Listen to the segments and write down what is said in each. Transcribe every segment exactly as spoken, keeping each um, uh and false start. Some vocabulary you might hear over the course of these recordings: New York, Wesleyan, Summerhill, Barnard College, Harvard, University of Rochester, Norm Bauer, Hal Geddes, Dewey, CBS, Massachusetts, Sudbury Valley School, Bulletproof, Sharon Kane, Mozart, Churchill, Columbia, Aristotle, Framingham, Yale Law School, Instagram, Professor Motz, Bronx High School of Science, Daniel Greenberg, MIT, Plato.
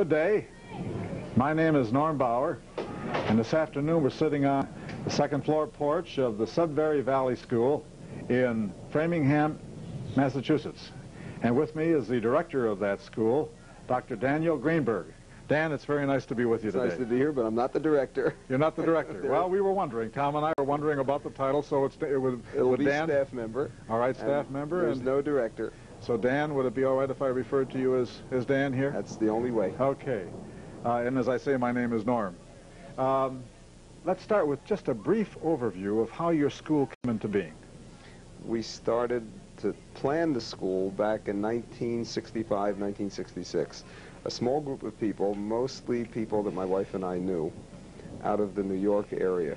Good day. My name is Norm Bauer, and this afternoon we're sitting on the second floor porch of the Sudbury Valley School in Framingham, Massachusetts. And with me is the director of that school, Doctor Daniel Greenberg. Dan, it's very nice to be with you today. It's nice to be here, but I'm not the director. You're not the director. Well, we were wondering. Tom and I were wondering about the title, so it's, it would, It'll would be Dan, staff member. All right, staff and member. There's and no director. So, Dan, would it be all right if I referred to you as, as Dan here? That's the only way. Okay. Uh, and as I say, my name is Norm. Um, let's start with just a brief overview of how your school came into being. We started to plan the school back in nineteen sixty-five, nineteen sixty-six. A small group of people, mostly people that my wife and I knew, out of the New York area.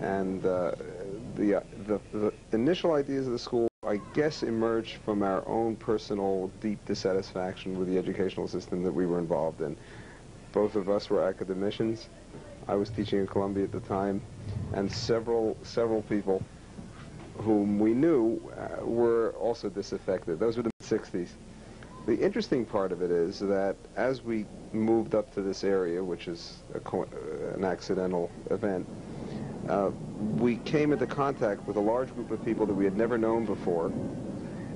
And uh, the, uh, the, the initial ideas of the school, I guess, emerged from our own personal deep dissatisfaction with the educational system that we were involved in. Both of us were academicians. I was teaching at Columbia at the time, and several, several people whom we knew uh, were also disaffected. Those were the sixties. The interesting part of it is that as we moved up to this area, which is a co an accidental event, uh, we came into contact with a large group of people that we had never known before.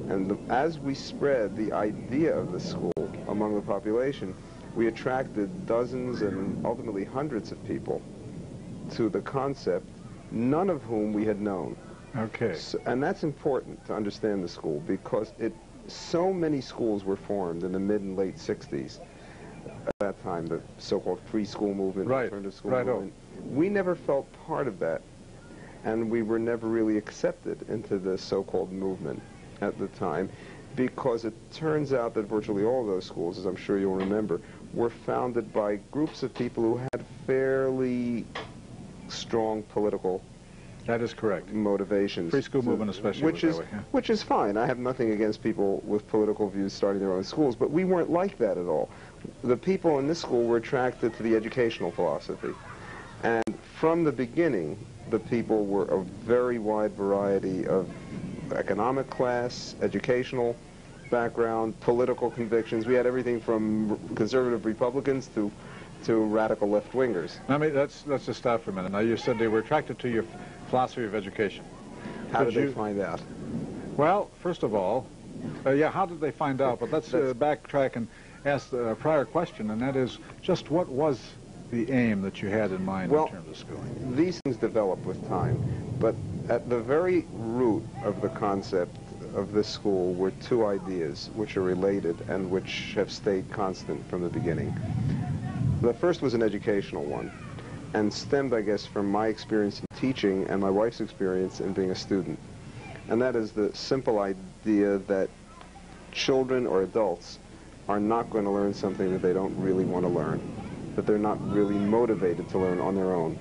And the, as we spread the idea of the school among the population, we attracted dozens and ultimately hundreds of people to the concept, none of whom we had known. Okay. So, and that's important to understand the school, because it, so many schools were formed in the mid and late sixties. At that time, the so-called free school movement, right, alternative school right movement. On. We never felt part of that, and we were never really accepted into the so-called movement at the time, because it turns out that virtually all of those schools, as I'm sure you'll remember, were founded by groups of people who had fairly strong political... That is correct. Motivations. Free school movement especially. Which is, which is fine. I have nothing against people with political views starting their own schools, but we weren't like that at all. The people in this school were attracted to the educational philosophy. And from the beginning, the people were a very wide variety of economic class, educational background, political convictions. We had everything from conservative Republicans to to radical left-wingers. I mean, let's, let's just stop for a minute. Now, you said they were attracted to your philosophy of education. How did they find out? Well, first of all, uh, yeah, how did they find out? But let's uh, backtrack and ask the prior question, and that is just what was the aim that you had in mind in terms of schooling? These things develop with time, but at the very root of the concept of this school were two ideas which are related and which have stayed constant from the beginning. The first was an educational one, and stemmed, I guess, from my experience in teaching and my wife's experience in being a student. And that is the simple idea that children or adults are not going to learn something that they don't really want to learn, that they're not really motivated to learn on their own.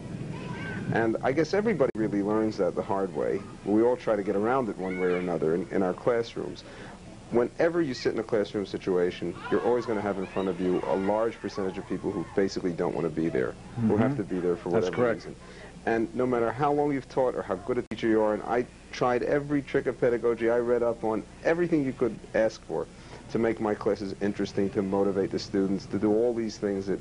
And I guess everybody really learns that the hard way. We all try to get around it one way or another in, in our classrooms. Whenever you sit in a classroom situation, you're always going to have in front of you a large percentage of people who basically don't want to be there, mm-hmm. who have to be there for whatever That's correct. reason. And no matter how long you've taught or how good a teacher you are, and I tried every trick of pedagogy, I read up on everything you could ask for to make my classes interesting, to motivate the students, to do all these things that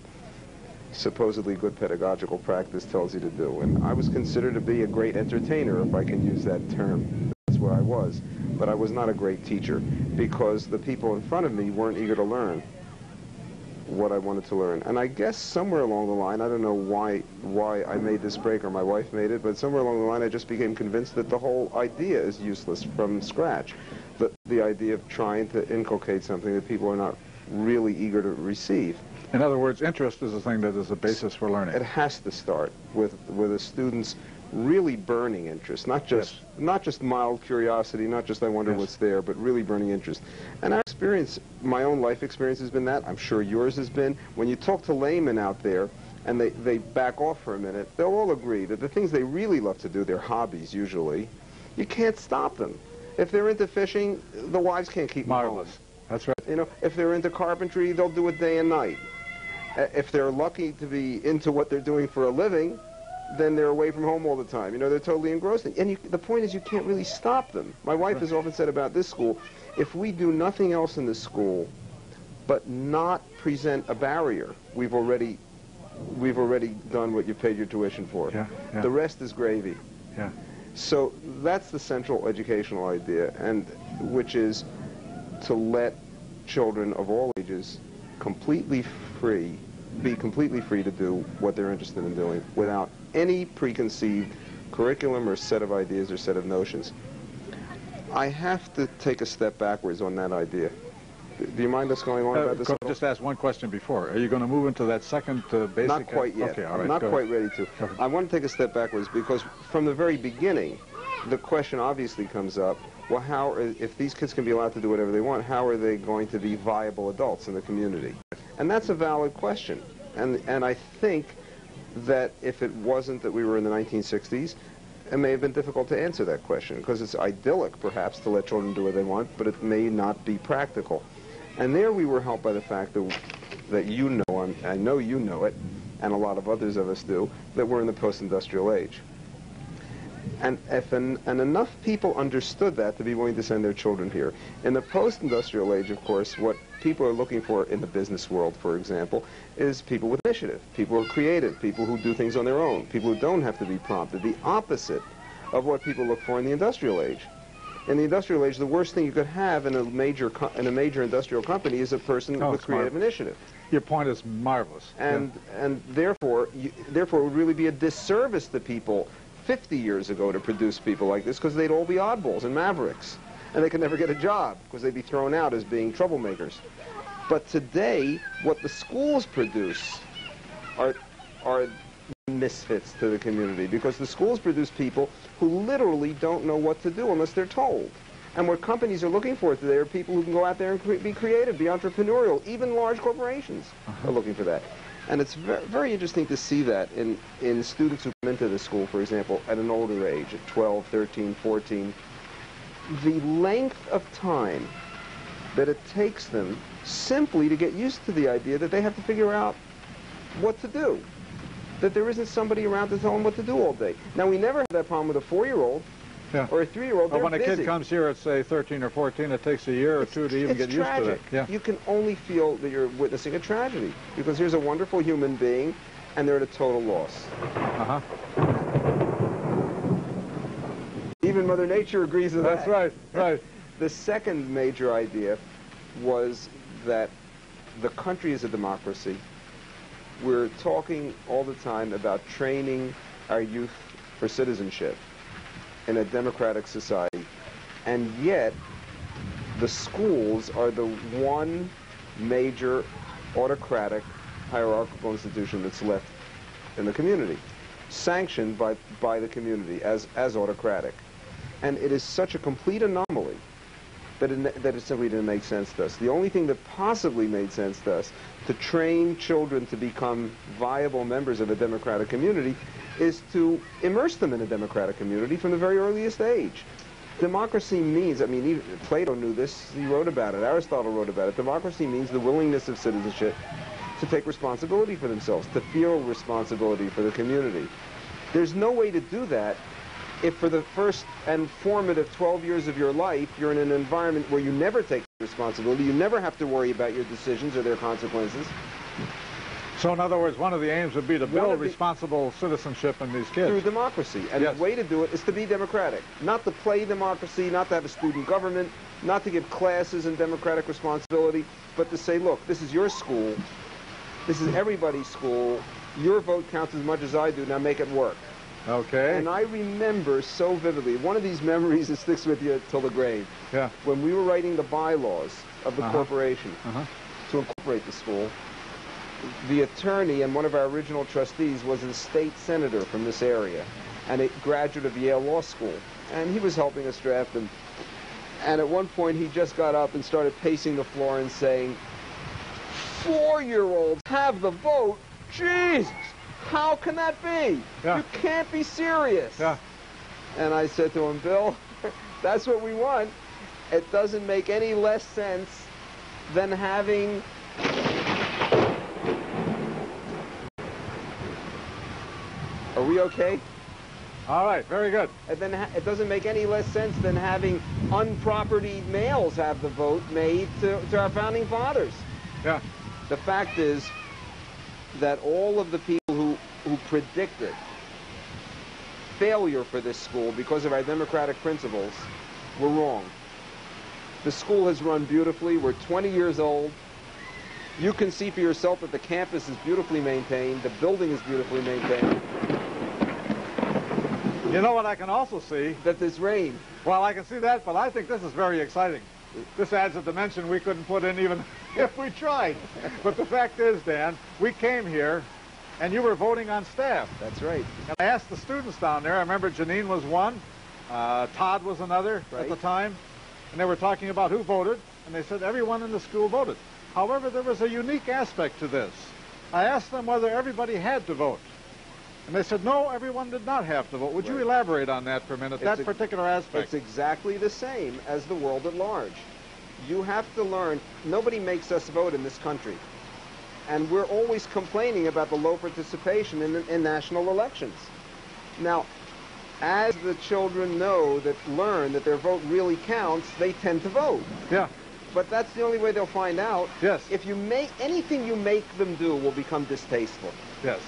supposedly good pedagogical practice tells you to do. And I was considered to be a great entertainer, if I can use that term. What I was, but I was not a great teacher, because the people in front of me weren't eager to learn what I wanted to learn. And I guess somewhere along the line, I don't know why why I made this break or my wife made it, but somewhere along the line I just became convinced that the whole idea is useless from scratch. The, the idea of trying to inculcate something that people are not really eager to receive. In other words, interest is the thing that is the basis for learning. It has to start with, with a student's really burning interest, not just yes. not just mild curiosity, not just I wonder yes. what's there, but really burning interest. And our experience, my own life experience has been that. I'm sure yours has been. When you talk to laymen out there and they, they back off for a minute, they'll all agree that the things they really love to do, their hobbies usually, you can't stop them. If they're into fishing, the wives can't keep them Marvelous. Home. That's right. You know, if they're into carpentry, they'll do it day and night. Uh, if they're lucky to be into what they're doing for a living, then they're away from home all the time. You know, they're totally engrossed. And you, the point is you can't really stop them. My wife has often said about this school, if we do nothing else in this school, but not present a barrier, we've already we've already done what you've paid your tuition for. Yeah, yeah. The rest is gravy. Yeah. So that's the central educational idea, and which is to let children of all ages completely free, be completely free to do what they're interested in doing without any preconceived curriculum or set of ideas or set of notions. I have to take a step backwards on that idea. Do you mind us going on uh, about this? Just ask one question before. Are you going to move into that second uh, basic? Not quite yet. Okay, all right, not quite ready to. I want to take a step backwards because from the very beginning, the question obviously comes up, well, how are, if these kids can be allowed to do whatever they want, how are they going to be viable adults in the community? And that's a valid question. And, and I think that if it wasn't that we were in the nineteen sixties, it may have been difficult to answer that question because it's idyllic, perhaps, to let children do what they want, but it may not be practical. And there we were helped by the fact that, that you know, and I know you know it, and a lot of others of us do, that we're in the post-industrial age. And, if en and enough people understood that to be willing to send their children here. In the post-industrial age, of course, what people are looking for in the business world, for example, is people with initiative, people who are creative, people who do things on their own, people who don't have to be prompted, the opposite of what people look for in the industrial age. In the industrial age, the worst thing you could have in a major co in a major industrial company is a person oh, with creative marvelous. initiative. Your point is marvelous. And yeah. and therefore, you, therefore, it would really be a disservice to people fifty years ago to produce people like this because they'd all be oddballs and mavericks, and they could never get a job because they'd be thrown out as being troublemakers. But today, what the schools produce are are. misfits to the community, because the schools produce people who literally don't know what to do unless they're told. And what companies are looking for today are people who can go out there and cre be creative, be entrepreneurial. Even large corporations are looking for that. And it's ver very interesting to see that in, in students who come into the school, for example, at an older age, at twelve, thirteen, fourteen, the length of time that it takes them simply to get used to the idea that they have to figure out what to do, that there isn't somebody around to tell them what to do all day. Now, we never had that problem with a four-year-old yeah. or a three-year-old. Well, when a busy. kid comes here at, say, thirteen or fourteen, it takes a year it's, or two to even get tragic. used to that. Yeah. You can only feel that you're witnessing a tragedy, because here's a wonderful human being, and they're at a total loss. Uh-huh. Even Mother Nature agrees with That's that. That's right, right. The second major idea was that the country is a democracy. We're talking all the time about training our youth for citizenship in a democratic society, and yet the schools are the one major autocratic hierarchical institution that's left in the community, sanctioned by, by the community as, as autocratic. And it is such a complete anomaly that it, that it simply didn't make sense to us. The only thing that possibly made sense to us to train children to become viable members of a democratic community is to immerse them in a democratic community from the very earliest age. Democracy means, I mean, even Plato knew this, he wrote about it, Aristotle wrote about it, democracy means the willingness of citizenship to take responsibility for themselves, to feel responsibility for the community. There's no way to do that if for the first and formative twelve years of your life, you're in an environment where you never take responsibility, you never have to worry about your decisions or their consequences. So in other words, one of the aims would be to build responsible citizenship in these kids. Through democracy. And yes. the way to do it is to be democratic. Not to play democracy, not to have a student government, not to give classes in democratic responsibility, but to say, look, this is your school, this is everybody's school, your vote counts as much as I do, now make it work. Okay. And I remember so vividly, one of these memories that sticks with you till the grave, yeah. when we were writing the bylaws of the uh-huh. corporation uh-huh. to incorporate the school, the attorney and one of our original trustees was a state senator from this area, and a graduate of Yale Law School, and he was helping us draft them. And at one point he just got up and started pacing the floor and saying, four-year-olds have the vote? Jesus! How can that be? Yeah. You can't be serious. Yeah. And I said to him, Bill, that's what we want. It doesn't make any less sense than having Are we okay? All right, very good. And then ha it doesn't make any less sense than having unpropertied males have the vote made to, to our founding fathers. Yeah. The fact is that all of the people who, who predicted failure for this school because of our democratic principles were wrong. The school has run beautifully. We're twenty years old. You can see for yourself that the campus is beautifully maintained. The building is beautifully maintained. You know what I can also see? That there's rain. Well, I can see that, but I think this is very exciting. This adds a dimension we couldn't put in even if we tried. But the fact is, Dan, we came here, and you were voting on staff. That's right. And I asked the students down there. I remember Janine was one. Uh, Todd was another right. at the time. And they were talking about who voted, and they said everyone in the school voted. However, there was a unique aspect to this. I asked them whether everybody had to vote. And they said, no, everyone did not have to vote. Would right. you elaborate on that for a minute, it's that a, particular aspect? It's exactly the same as the world at large. You have to learn, nobody makes us vote in this country. And we're always complaining about the low participation in, in national elections. Now, as the children know, that learn that their vote really counts, they tend to vote. Yeah. But that's the only way they'll find out. Yes. If you make, anything you make them do will become distasteful. Yes.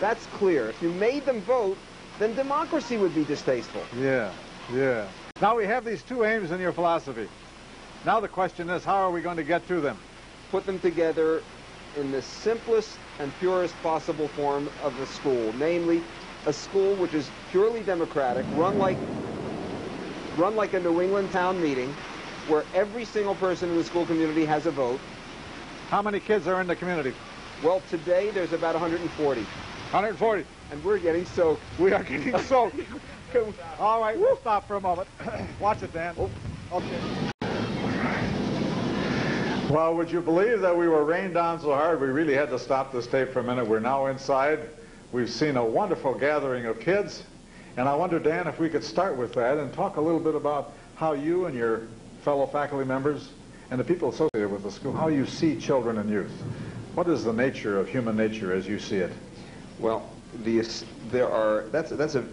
That's clear. If you made them vote, then democracy would be distasteful. Yeah, yeah. Now we have these two aims in your philosophy. Now the question is, how are we going to get to them? Put them together in the simplest and purest possible form of the school, namely a school which is purely democratic, run like, run like a New England town meeting, where every single person in the school community has a vote. How many kids are in the community? Well, today there's about one hundred forty. one hundred forty. And we're getting soaked. We are getting soaked. All right, we'll stop for a moment. Watch it, Dan. Oh. Okay. Well, would you believe that we were rained on so hard we really had to stop this tape for a minute? We're now inside. We've seen a wonderful gathering of kids. And I wonder, Dan, if we could start with that and talk a little bit about how you and your fellow faculty members and the people associated with the school, how you see children and youth. What is the nature of human nature as you see it? Well, the, there are, that's, that's a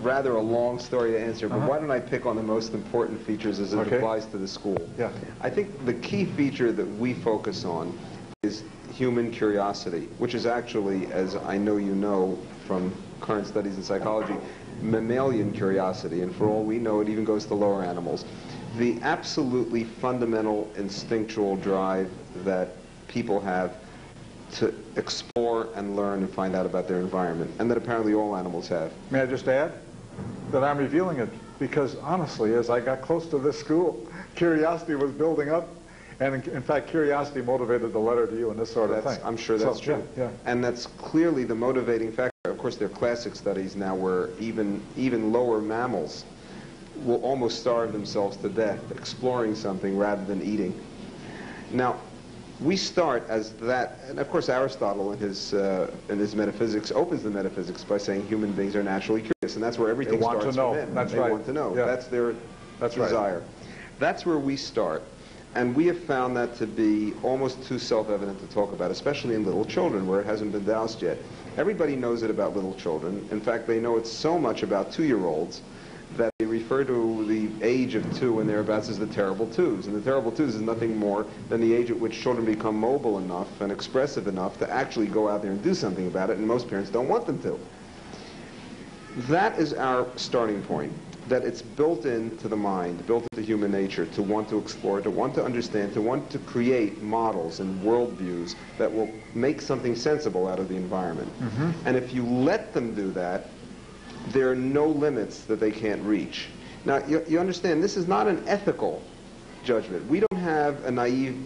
rather a long story to answer, but uh-huh. why don't I pick on the most important features as it okay. applies to the school? Yeah. I think the key feature that we focus on is human curiosity, which is actually, as I know you know from current studies in psychology, mammalian curiosity, and for all we know it even goes to lower animals. The absolutely fundamental instinctual drive that people have to explore and learn and find out about their environment, and that apparently all animals have. May I just add that I'm revealing it because, honestly, as I got close to this school, curiosity was building up, and in fact, curiosity motivated the letter to you and this sort of that's, thing. I'm sure that's so, true. Yeah, yeah. And that's clearly the motivating factor. Of course, there are classic studies now where even, even lower mammals will almost starve themselves to death exploring something rather than eating. Now, we start as that, and of course Aristotle in his, uh, in his metaphysics opens the metaphysics by saying human beings are naturally curious, and that's where everything starts for them. That's right. They want to know. Yeah. That's their that's desire. Right. That's where we start, and we have found that to be almost too self-evident to talk about, especially in little children where it hasn't been doused yet. Everybody knows it about little children. In fact, they know it so much about two-year-olds that they refer to the age of two and thereabouts as the terrible twos. And the terrible twos is nothing more than the age at which children become mobile enough and expressive enough to actually go out there and do something about it, and most parents don't want them to. That is our starting point, that it's built into the mind, built into human nature, to want to explore, to want to understand, to want to create models and worldviews that will make something sensible out of the environment. Mm-hmm. And if you let them do that, there are no limits that they can't reach. Now, you, you understand, this is not an ethical judgment. We don't have a naive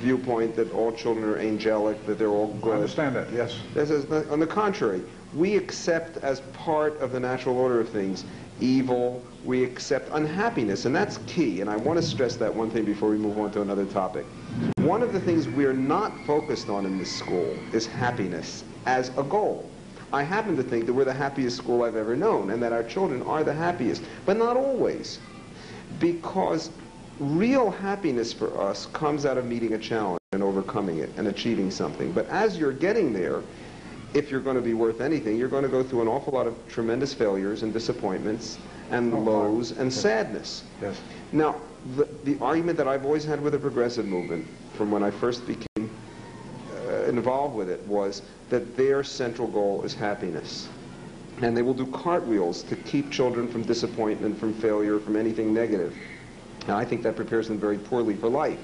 viewpoint that all children are angelic, that they're all good. I understand that, yes. This is the, on the contrary, we accept as part of the natural order of things evil, we accept unhappiness, and that's key. And I want to stress that one thing before we move on to another topic. One of the things we're not focused on in this school is happiness as a goal. I happen to think that we're the happiest school I've ever known and that our children are the happiest, but not always, because real happiness for us comes out of meeting a challenge and overcoming it and achieving something. But as you're getting there, if you're going to be worth anything, you're going to go through an awful lot of tremendous failures and disappointments and oh, lows and yes. sadness. Yes. Now, the, the argument that I've always had with the progressive movement from when I first became involved with it was that their central goal is happiness. And they will do cartwheels to keep children from disappointment, from failure, from anything negative. Now, I think that prepares them very poorly for life.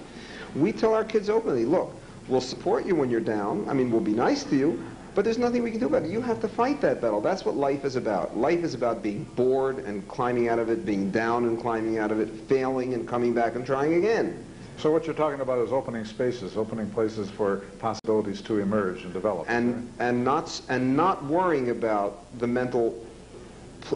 We tell our kids openly, look, we'll support you when you're down. I mean, we'll be nice to you, but there's nothing we can do about it. You have to fight that battle. That's what life is about. Life is about being bored and climbing out of it, being down and climbing out of it, failing and coming back and trying again. So what you're talking about is opening spaces, opening places for possibilities to emerge and develop. And, right? and, not, and not worrying about the mental,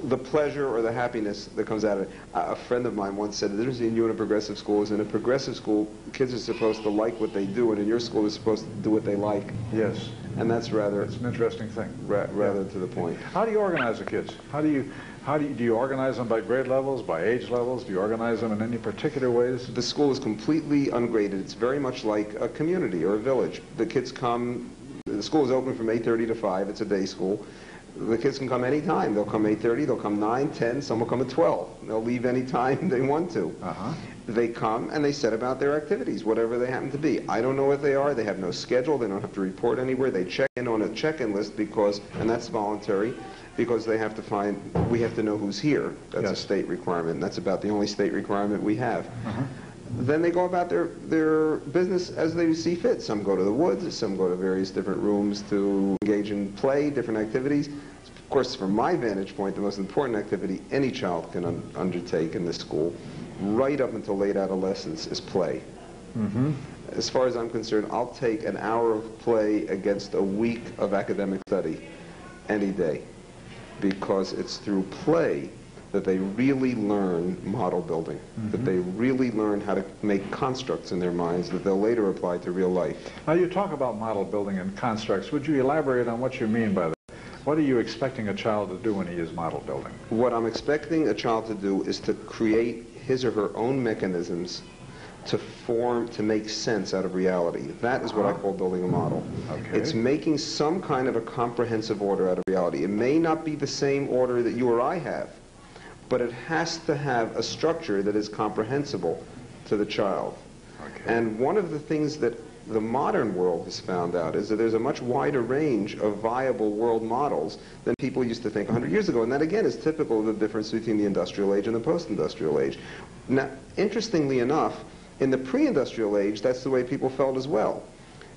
the pleasure or the happiness that comes out of it. A friend of mine once said, the difference between you and a progressive school is in a progressive school, kids are supposed to like what they do, and in your school, they're supposed to do what they like. Yes. And that's rather... It's an interesting thing. Ra rather yeah. to the point. How do you organize the kids? How do you... How do you, do you organize them by grade levels, by age levels? Do you organize them in any particular ways? The school is completely ungraded. It's very much like a community or a village. The kids come, the school is open from eight thirty to five. It's a day school. The kids can come any time. They'll come eight thirty, they'll come nine, ten, some will come at twelve. They'll leave any time they want to. Uh-huh. They come and they set about their activities, whatever they happen to be. I don't know what they are. They have no schedule. They don't have to report anywhere. They check in on a check-in list because, and that's voluntary, because they have to find, we have to know who's here. That's yes. a state requirement. That's about the only state requirement we have. Uh-huh. Then they go about their, their business as they see fit. Some go to the woods, some go to various different rooms to engage in play, different activities. Of course, from my vantage point, the most important activity any child can un undertake in this school, right up until late adolescence, is play. Mm-hmm. As far as I'm concerned, I'll take an hour of play against a week of academic study any day, because it's through play that they really learn model building, mm-hmm. that they really learn how to make constructs in their minds that they'll later apply to real life. Now, you talk about model building and constructs. Would you elaborate on what you mean by that? What are you expecting a child to do when he is model building? What I'm expecting a child to do is to create his or her own mechanisms to form, to make sense out of reality. That is what I call building a model. Okay. It's making some kind of a comprehensive order out of reality. It may not be the same order that you or I have, but it has to have a structure that is comprehensible to the child. Okay. And one of the things that the modern world has found out is that there's a much wider range of viable world models than people used to think a hundred years ago. And that, again, is typical of the difference between the industrial age and the post-industrial age. Now, interestingly enough, in the pre-industrial age, that's the way people felt as well.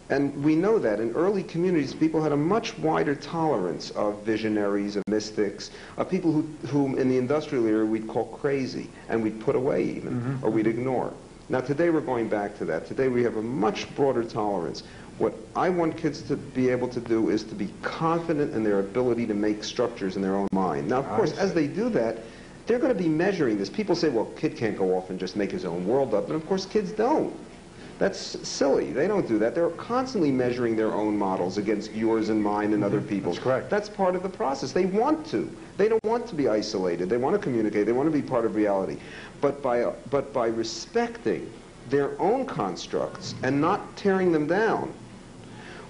And we know that in early communities, people had a much wider tolerance of visionaries, of mystics, of people who, whom in the industrial era we'd call crazy, and we'd put away even, mm-hmm. or we'd ignore. Now today we're going back to that. Today we have a much broader tolerance. What I want kids to be able to do is to be confident in their ability to make structures in their own mind. Now, of course, as they do that, they're going to be measuring this. People say, well, kid can't go off and just make his own world up, and of course kids don't. That's silly. They don't do that. They're constantly measuring their own models against yours and mine and other people's. That's correct. That's part of the process. They want to. They don't want to be isolated. They want to communicate. They want to be part of reality. But by, uh, but by respecting their own constructs and not tearing them down,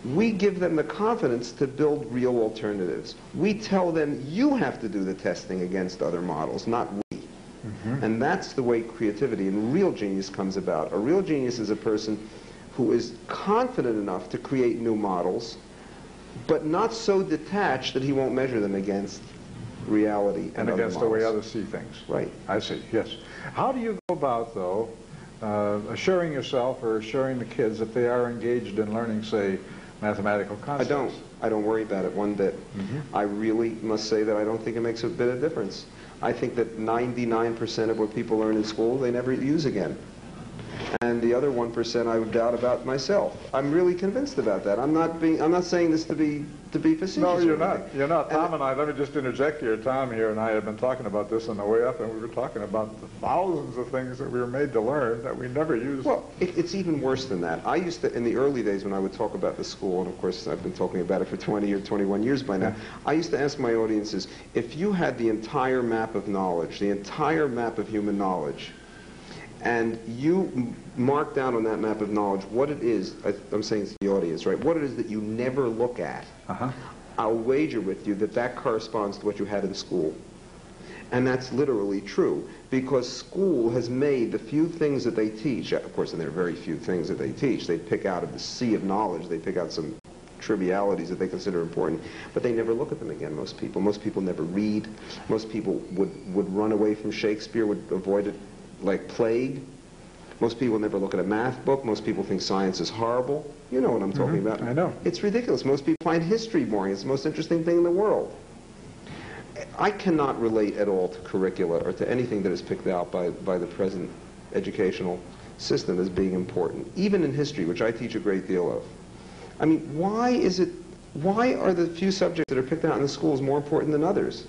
we give them the confidence to build real alternatives. We tell them, you have to do the testing against other models, not we. Mm-hmm. And that's the way creativity and real genius comes about. A real genius is a person who is confident enough to create new models, but not so detached that he won't measure them against reality and, and against the way others see things. Right. I see, yes. How do you go about, though, uh, assuring yourself or assuring the kids that they are engaged in learning, say, mathematical concepts? I don't. I don't worry about it one bit. Mm-hmm. I really must say that I don't think it makes a bit of difference. I think that ninety-nine percent of what people learn in school, they never use again. And the other one percent I would doubt about myself. I'm really convinced about that. I'm not being, I'm not saying this to be, to be facetious. No, you're not. You're not. Tom and I, let me just interject here. Tom here and I have been talking about this on the way up, and we were talking about the thousands of things that we were made to learn that we never used. Well, it, it's even worse than that. I used to, in the early days when I would talk about the school, and of course I've been talking about it for twenty or twenty-one years by now, I used to ask my audiences, if you had the entire map of knowledge, the entire map of human knowledge, and you mark down on that map of knowledge what it is, I, I'm saying to the audience, right, what it is that you never look at, uh-huh. I'll wager with you that that corresponds to what you had in school. And that's literally true, because school has made the few things that they teach, of course, and there are very few things that they teach, they pick out of the sea of knowledge, they pick out some trivialities that they consider important, but they never look at them again, most people. Most people never read. Most people would, would run away from Shakespeare, would avoid it like plague. Most people never look at a math book. Most people think science is horrible. You know what I'm talking mm-hmm. about. I know. It's ridiculous. Most people find history boring. It's the most interesting thing in the world. I cannot relate at all to curricula or to anything that is picked out by, by the present educational system as being important, even in history, which I teach a great deal of. I mean, why is it, why are the few subjects that are picked out in the schools more important than others?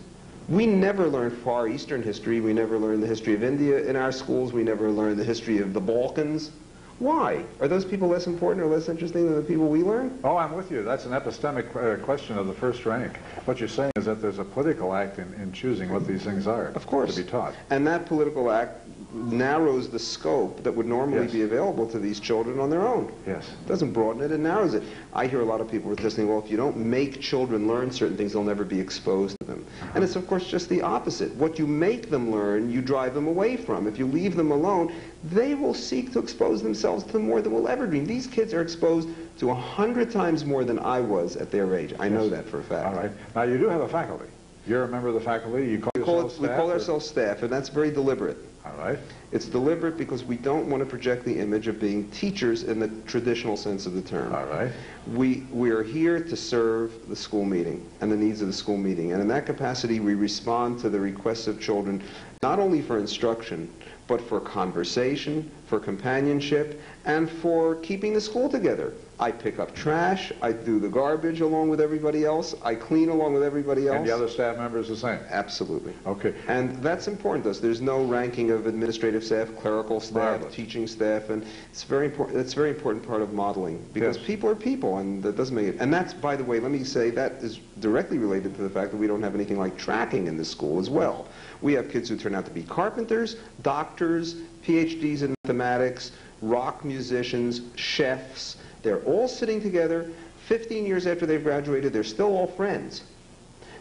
We never learned Far Eastern history. We never learned the history of India in our schools. We never learned the history of the Balkans. Why? Are those people less important or less interesting than the people we learn? Oh, I'm with you. That's an epistemic uh, question of the first rank. What you're saying is that there's a political act in, in choosing what these things are. Of course. To be taught. And that political act narrows the scope that would normally yes. be available to these children on their own. Yes. It doesn't broaden it, it narrows it. I hear a lot of people resisting, well, if you don't make children learn certain things, they'll never be exposed to them. Uh-huh. And it's, of course, just the opposite. What you make them learn, you drive them away from. If you leave them alone, they will seek to expose themselves to more than we'll ever dream. These kids are exposed to a hundred times more than I was at their age. I yes. know that for a fact. All right. Now, you do have a faculty. You're a member of the faculty. You call we call, it, we call ourselves staff, and that's very deliberate. All right. It's deliberate because we don't want to project the image of being teachers in the traditional sense of the term. All right. We, we are here to serve the school meeting and the needs of the school meeting. And in that capacity, we respond to the requests of children, not only for instruction, but for conversation, for companionship, and for keeping the school together. I pick up trash, I do the garbage along with everybody else, I clean along with everybody else. And the other staff members the same? Absolutely. Okay. And that's important to us. There's no ranking of administrative staff, clerical staff, Marvelous. Teaching staff, and it's very important. That's a very important part of modeling, because yes. people are people, and that doesn't make it. And that's, by the way, let me say, that is directly related to the fact that we don't have anything like tracking in the school as well. We have kids who turn out to be carpenters, doctors, P H Ds in mathematics, rock musicians, chefs. They're all sitting together. fifteen years after they've graduated, they're still all friends.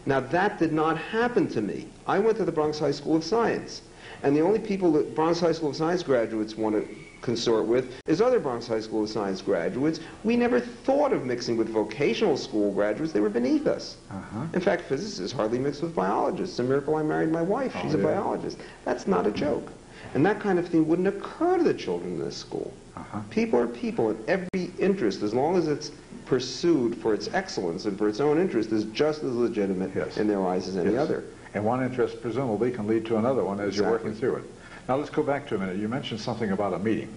Now, that did not happen to me. I went to the Bronx High School of Science. And the only people that Bronx High School of Science graduates want to consort with is other Bronx High School of Science graduates. We never thought of mixing with vocational school graduates. They were beneath us. Uh-huh. In fact, physicists hardly mixed with biologists. It's a miracle I married my wife. She's oh, yeah. a biologist. That's not a joke. And that kind of thing wouldn't occur to the children in this school. Uh-huh. People are people, and every interest, as long as it's pursued for its excellence and for its own interest, is just as legitimate yes. in their eyes as any yes. other. And one interest, presumably, can lead to another one as exactly. you're working through it. Now, let's go back to a minute. You mentioned something about a meeting.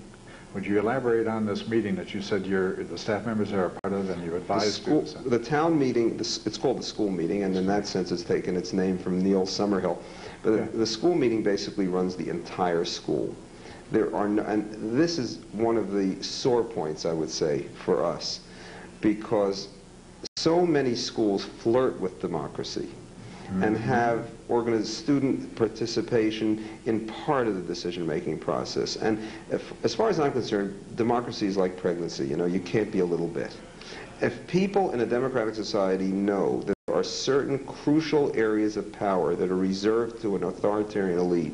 Would you elaborate on this meeting that you said you're, the staff members are a part of and you advise the school, students? The town meeting, it's called the school meeting, and in that sense it's taken its name from Neil Summerhill. But yeah. the, the school meeting basically runs the entire school. There are no, and this is one of the sore points, I would say, for us, because so many schools flirt with democracy mm-hmm. and have organized student participation in part of the decision-making process. And if, as far as I'm concerned, democracy is like pregnancy. You know, you can't be a little bit. If people in a democratic society know that there are certain crucial areas of power that are reserved to an authoritarian elite,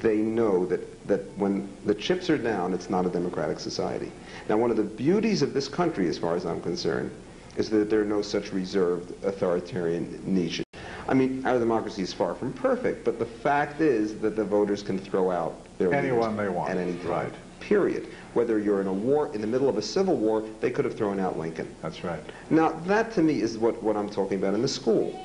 they know that, that when the chips are down, it's not a democratic society. Now, one of the beauties of this country, as far as I'm concerned, is that there are no such reserved authoritarian niches. I mean, our democracy is far from perfect, but the fact is that the voters can throw out their anyone they want at any time. Right. Period. Whether you're in a war, in the middle of a civil war, they could have thrown out Lincoln. That's right. Now, that to me is what, what I'm talking about in the school.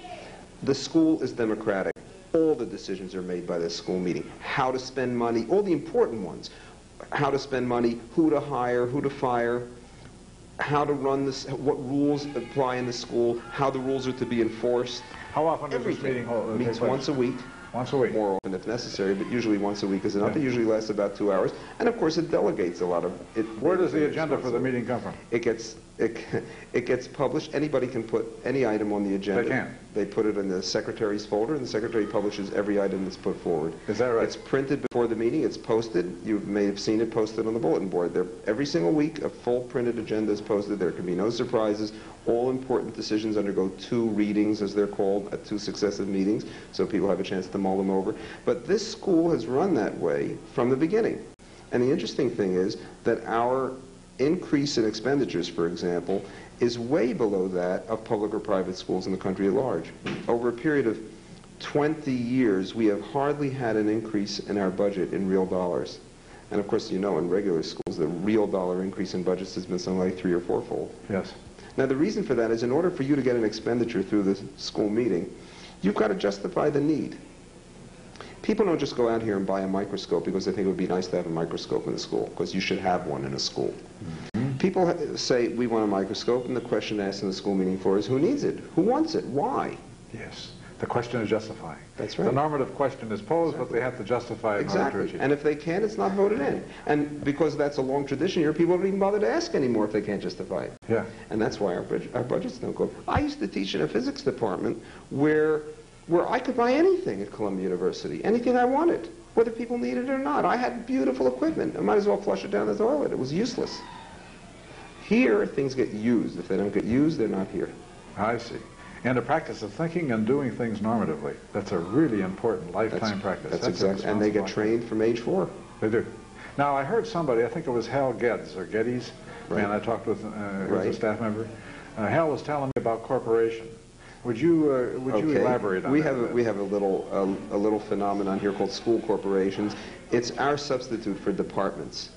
The school is democratic. All the decisions are made by this school meeting. How to spend money, all the important ones. How to spend money, who to hire, who to fire, how to run this, what rules apply in the school, how the rules are to be enforced. How often does this meeting hold? It meets once a week. Once a week. More often if necessary, but usually once a week is enough. Yeah. It usually lasts about two hours. And of course it delegates a lot of it. Where does the agenda for the meeting come from? It gets it it gets published. Anybody can put any item on the agenda. They can. They put it in the secretary's folder and the secretary publishes every item that's put forward. Is that right? It's printed before the meeting, it's posted. You may have seen it posted on the bulletin board. There every single week a full printed agenda is posted. There can be no surprises. All important decisions undergo two readings, as they're called, at two successive meetings, so people have a chance to mull them over. But this school has run that way from the beginning. And the interesting thing is that our increase in expenditures, for example, is way below that of public or private schools in the country at large. Over a period of twenty years, we have hardly had an increase in our budget in real dollars. And of course, you know, in regular schools, the real dollar increase in budgets has been something like three or fourfold. Yes. Now, the reason for that is, in order for you to get an expenditure through the school meeting, you've got to justify the need. People don't just go out here and buy a microscope because they think it would be nice to have a microscope in a school, because you should have one in a school. Mm-hmm. People say, we want a microscope, and the question asked in the school meeting floor is, who needs it? Who wants it? Why? Yes. The question is justifying. That's right. The normative question is posed, exactly. But they have to justify it. Exactly. And if they can't, it's not voted in. And because that's a long tradition here, people don't even bother to ask anymore if they can't justify it. Yeah. And that's why our, our budgets don't go up. I used to teach in a physics department where, where I could buy anything at Columbia University, anything I wanted, whether people needed it or not. I had beautiful equipment. I might as well flush it down the toilet. It was useless. Here, things get used. If they don't get used, they're not here. I see. And a practice of thinking and doing things normatively. That's a really important lifetime that's, practice. That's, that's exactly. And they get trained from age four. They do. Now, I heard somebody, I think it was Hal Geddes, or Geddes, right. Man I talked with, uh, right. was a staff member. Uh, Hal was telling me about corporation. Would you, uh, would okay. you elaborate on we that? Have a, we have a little, uh, a little phenomenon here called school corporations. It's our substitute for departments.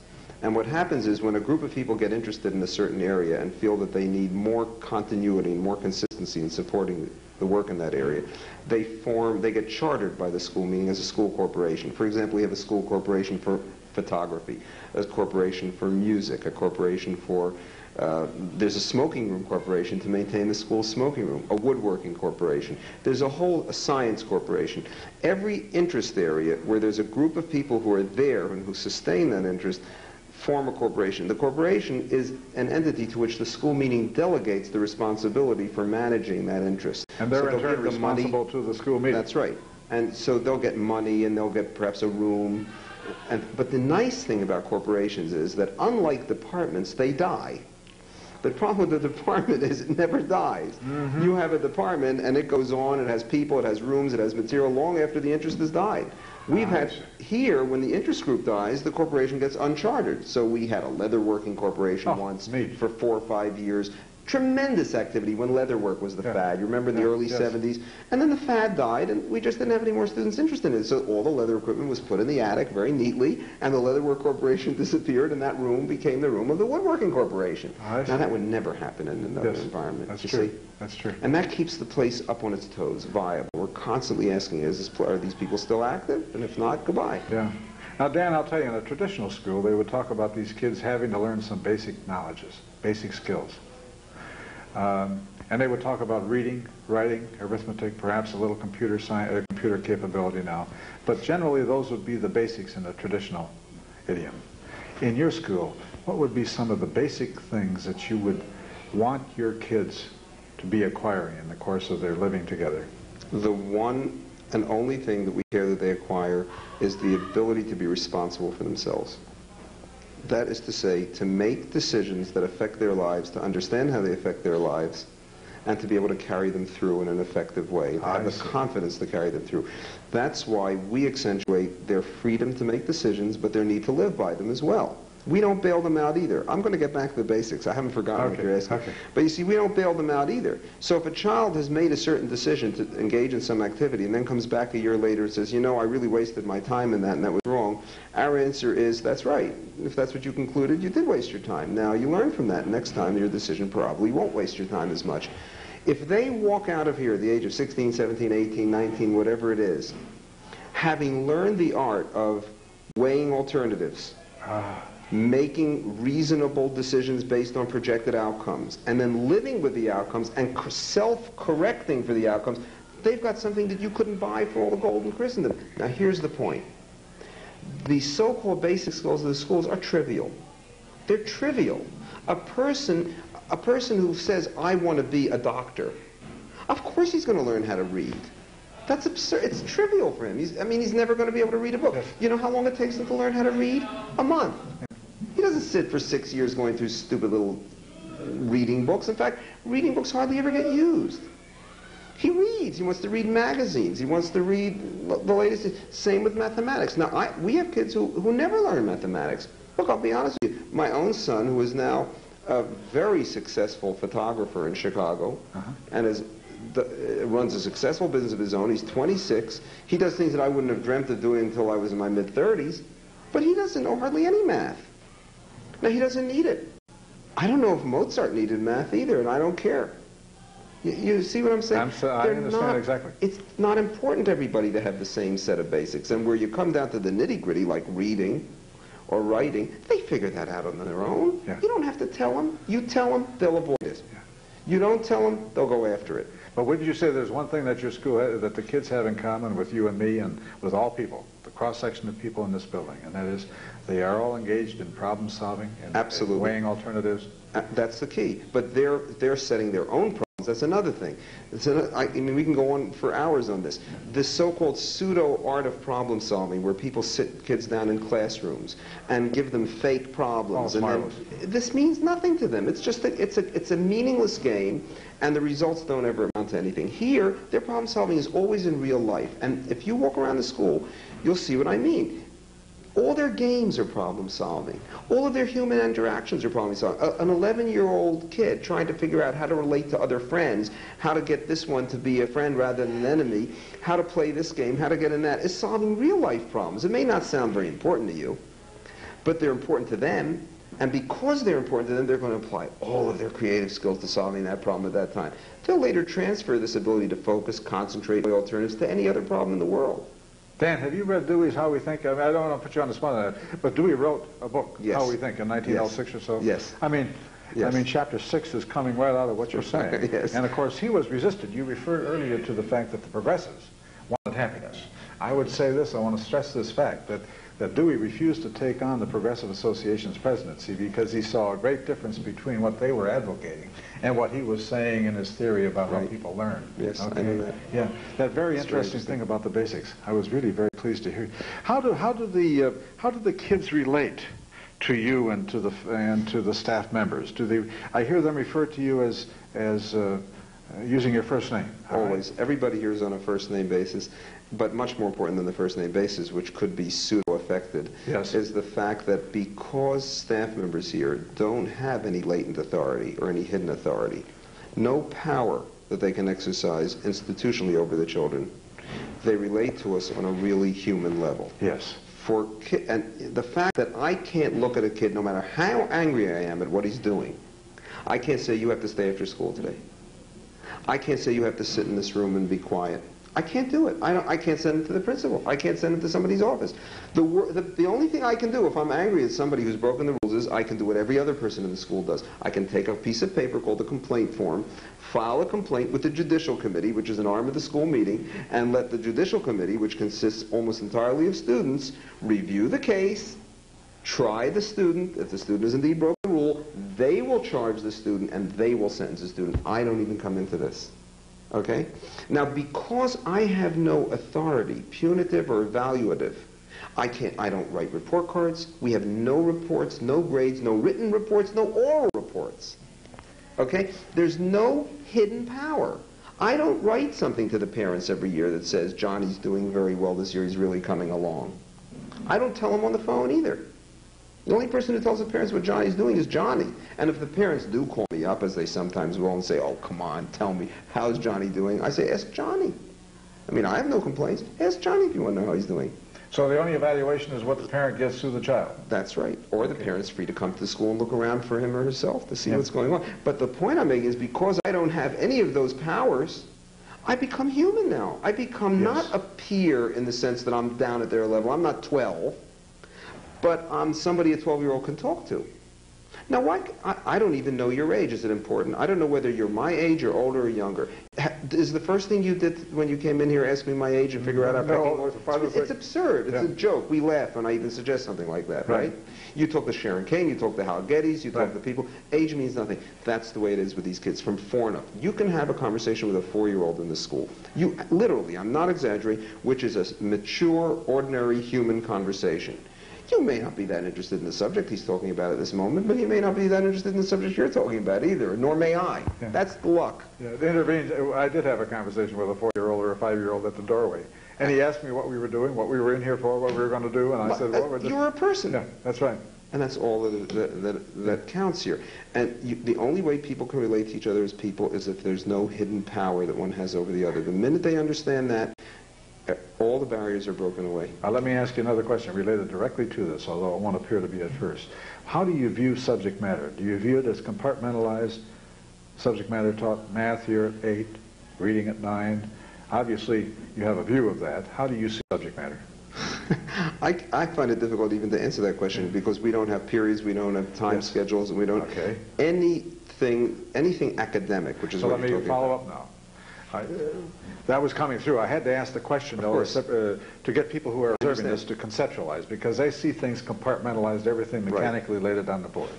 And what happens is, when a group of people get interested in a certain area and feel that they need more continuity and more consistency in supporting the work in that area, they form, they get chartered by the school meeting as a school corporation. For example, we have a school corporation for photography, a corporation for music, a corporation for, uh, there's a smoking room corporation to maintain the school's smoking room, a woodworking corporation. There's a whole a science corporation. Every interest area where there's a group of people who are there and who sustain that interest, form a corporation. The corporation is an entity to which the school meeting delegates the responsibility for managing that interest. And they're so in turn responsible money. To the school meeting. That's right. And so they'll get money, and they'll get perhaps a room. And, but the nice thing about corporations is that, unlike departments, they die. The problem with the department is it never dies. Mm-hmm. You have a department, and it goes on, it has people, it has rooms, it has material long after the interest has died. We've had here, when the interest group dies, the corporation gets unchartered. So we had a leatherworking corporation oh, once neat. for four or five years. Tremendous activity when leatherwork was the yeah. fad. You remember in the yeah, early yes. seventies? And then the fad died, and we just didn't have any more students interested in it. So all the leather equipment was put in the attic very neatly, and the leatherwork corporation disappeared, and that room became the room of the woodworking corporation. Oh, now, that would never happen in another yes. environment. That's you true. See? That's true. And that keeps the place up on its toes, viable. We're constantly asking, is this, are these people still active? And if not, goodbye. Yeah. Now, Dan, I'll tell you, in a traditional school, they would talk about these kids having to learn some basic knowledges, basic skills. Um, and they would talk about reading, writing, arithmetic, perhaps a little computer science, uh, computer capability now. But generally, those would be the basics in a traditional idiom. In your school, what would be some of the basic things that you would want your kids to be acquiring in the course of their living together? The one and only thing that we care that they acquire is the ability to be responsible for themselves. That is to say, to make decisions that affect their lives, to understand how they affect their lives, and to be able to carry them through in an effective way, to have the confidence to carry them through. That's why we accentuate their freedom to make decisions, but their need to live by them as well. We don't bail them out either. I'm going to get back to the basics. I haven't forgotten okay, what you're asking. Okay. But you see, we don't bail them out either. So if a child has made a certain decision to engage in some activity and then comes back a year later and says, you know, I really wasted my time in that and that was wrong, our answer is, that's right. If that's what you concluded, you did waste your time. Now, you learn from that. Next time, your decision probably won't waste your time as much. If they walk out of here at the age of sixteen, seventeen, eighteen, nineteen, whatever it is, having learned the art of weighing alternatives, ah. making reasonable decisions based on projected outcomes, and then living with the outcomes and self-correcting for the outcomes, they've got something that you couldn't buy for all the gold in Christendom. Now, here's the point. The so-called basic skills of the schools are trivial. They're trivial. A person, a person who says, I want to be a doctor, of course he's going to learn how to read. That's absurd. It's trivial for him. He's, I mean, he's never going to be able to read a book. You know how long it takes him to learn how to read? A month. He doesn't sit for six years going through stupid little reading books. In fact, reading books hardly ever get used. He reads. He wants to read magazines. He wants to read the latest. Same with mathematics. Now, I, we have kids who, who never learn mathematics. Look, I'll be honest with you. My own son, who is now a very successful photographer in Chicago, uh-huh. and is the, runs a successful business of his own. He's twenty-six. He does things that I wouldn't have dreamt of doing until I was in my mid-thirties, but he doesn't know hardly any math. Now, he doesn't need it. I don't know if Mozart needed math either, and I don't care. You, you see what I'm saying? I'm so, I They're understand not, exactly. It's not important to everybody to have the same set of basics, and where you come down to the nitty-gritty, like reading or writing, they figure that out on their own. Yeah. You don't have to tell them. You tell them, they'll avoid it. Yeah. You don't tell them, they'll go after it. But wouldn't you say there's one thing that your school had, that the kids have in common with you and me and with all people, the cross-section of people in this building, and that is they are all engaged in problem solving and, Absolutely. and weighing alternatives? Uh, that's the key. But they're, they're setting their own problems. That's another thing. It's another, I, I mean, we can go on for hours on this. This so-called pseudo-art of problem solving, where people sit kids down in classrooms and give them fake problems. Oh, and marvelous. Then, this means nothing to them. It's just that it's a, it's a meaningless game, and the results don't ever amount to anything. Here, their problem solving is always in real life. And if you walk around the school, you'll see what I mean. All their games are problem solving. All of their human interactions are problem solving. A, an eleven-year-old kid trying to figure out how to relate to other friends, how to get this one to be a friend rather than an enemy, how to play this game, how to get in that, is solving real-life problems. It may not sound very important to you, but they're important to them. And because they're important to them, they're going to apply all of their creative skills to solving that problem at that time. They'll later transfer this ability to focus, concentrate, on alternatives to any other problem in the world. Dan, have you read Dewey's How We Think? I, mean, I don't want to put you on the spot on that, but Dewey wrote a book, yes. How We Think, in nineteen oh six yes. or so. Yes. I mean, yes. I mean, chapter six is coming right out of what you're saying. yes. And of course, he was resisted. You referred earlier to the fact that the progressives wanted happiness. I would say this, I want to stress this fact, that, that Dewey refused to take on the Progressive Association's presidency because he saw a great difference between what they were advocating and what he was saying in his theory about right. how people learn. Yes, okay. I know that. Yeah, that very interesting, interesting thing about the basics. I was really very pleased to hear. How do how do the uh, how do the kids relate to you and to the and to the staff members? Do they? I hear them refer to you as as uh, using your first name. Always, right? Everybody here is on a first name basis, but much more important than the first name basis, which could be pseudo affected, yes. is the fact that because staff members here don't have any latent authority or any hidden authority, no power that they can exercise institutionally over the children, they relate to us on a really human level. Yes. For ki and the fact that I can't look at a kid, no matter how angry I am at what he's doing, I can't say you have to stay after school today. I can't say you have to sit in this room and be quiet. I can't do it. I, don't, I can't send it to the principal. I can't send it to somebody's office. The, the, the only thing I can do if I'm angry at somebody who's broken the rules is I can do what every other person in the school does. I can take a piece of paper called a complaint form, file a complaint with the Judicial Committee, which is an arm of the school meeting, and let the Judicial Committee, which consists almost entirely of students, review the case, try the student. If the student has indeed broken the rule, they will charge the student and they will sentence the student. I don't even come into this. Okay? Now, because I have no authority, punitive or evaluative, I can't, I don't write report cards. We have no reports, no grades, no written reports, no oral reports. Okay? There's no hidden power. I don't write something to the parents every year that says, Johnny's doing very well this year, he's really coming along. I don't tell him on the phone either. The only person who tells the parents what Johnny's doing is Johnny. And if the parents do call me up, as they sometimes will, and say, oh, come on, tell me, how's Johnny doing? I say, ask Johnny. I mean, I have no complaints. Ask Johnny if you want to know how he's doing. So the only evaluation is what the parent gets through the child. That's right. Or the parent's free to come to the school and look around for him or herself to see yeah. what's going on. But the point I'm making is because I don't have any of those powers, I become human now. I become yes. not a peer in the sense that I'm down at their level. I'm not twelve. But um, somebody a twelve-year-old can talk to. Now, why, I, I don't even know your age. Is it important? I don't know whether you're my age or older or younger. Ha, is the first thing you did when you came in here ask me my age and figure out how no, packing It's, it's absurd. It's yeah. a joke. We laugh when I even suggest something like that, right? right? You talk to Sharon Kane, you talk to Hal Geddes, you talk right. to people. Age means nothing. That's the way it is with these kids from four and up. You can have a conversation with a four-year-old in the school. You literally, I'm not exaggerating, which is a mature, ordinary human conversation. You may not be that interested in the subject he's talking about at this moment, but he may not be that interested in the subject you're talking about either, nor may I. Yeah. That's the luck. Yeah, it intervenes. I did have a conversation with a four-year-old or a five-year-old at the doorway, and he asked me what we were doing, what we were in here for, what we were going to do, and I well, said, well, uh, we're just... You're a person. Yeah, that's right. And that's all that, that, that, that counts here. And you, the only way people can relate to each other as people is if there's no hidden power that one has over the other. The minute they understand that, all the barriers are broken away. Uh, let me ask you another question related directly to this, although it won't appear to be at first. How do you view subject matter? Do you view it as compartmentalized? Subject matter taught math here at eight, reading at nine. Obviously, you have a view of that. How do you see subject matter? I, I find it difficult even to answer that question because we don't have periods, we don't have time yes. schedules, and we don't okay. anything anything academic, which is so what let me you're follow about. up now. I, that was coming through. I had to ask the question though, uh, to get people who are observing this to conceptualize because they see things compartmentalized, everything mechanically right. laid on the board.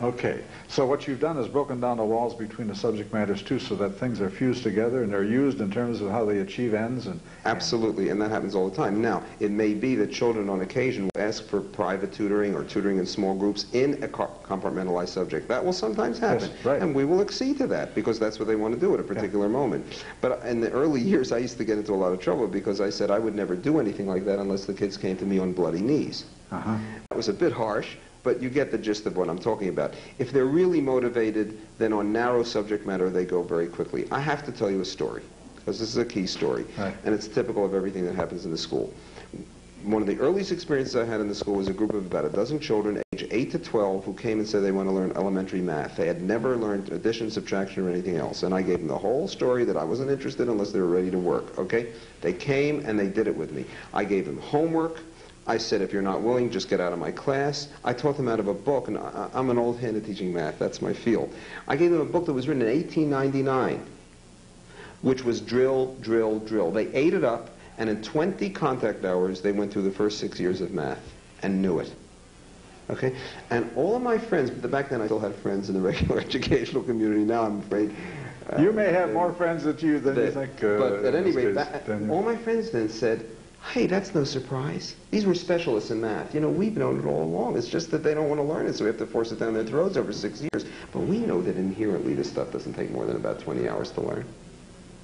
Okay, so what you've done is broken down the walls between the subject matters too, so that things are fused together and they're used in terms of how they achieve ends. And absolutely, and that happens all the time. Now, it may be that children on occasion will ask for private tutoring or tutoring in small groups in a compartmentalized subject. That will sometimes happen, yes, right. and we will accede to that because that's what they want to do at a particular yeah. moment. But in the early years, I used to get into a lot of trouble because I said I would never do anything like that unless the kids came to me on bloody knees. Uh-huh. That was a bit harsh. But you get the gist of what I'm talking about. If they're really motivated, then on narrow subject matter, they go very quickly. I have to tell you a story, because this is a key story. Right. And it's typical of everything that happens in the school. One of the earliest experiences I had in the school was a group of about a dozen children, age eight to twelve, who came and said they want to learn elementary math. They had never learned addition, subtraction, or anything else. And I gave them the whole story that I wasn't interested unless they were ready to work, okay? They came and they did it with me. I gave them homework. I said, if you're not willing, just get out of my class. I taught them out of a book, and I, I'm an old hand at teaching math. That's my field. I gave them a book that was written in eighteen ninety-nine, which was drill, drill, drill. They ate it up, and in twenty contact hours, they went through the first six years of math and knew it. Okay? And all of my friends, back then I still had friends in the regular educational community. Now I'm afraid. Uh, you may have uh, more friends with you than that, you think. Uh, but at any rate, all my friends then said, hey, that's no surprise. These were specialists in math. You know, we've known it all along. It's just that they don't want to learn it, so we have to force it down their throats over six years. But we know that inherently this stuff doesn't take more than about twenty hours to learn.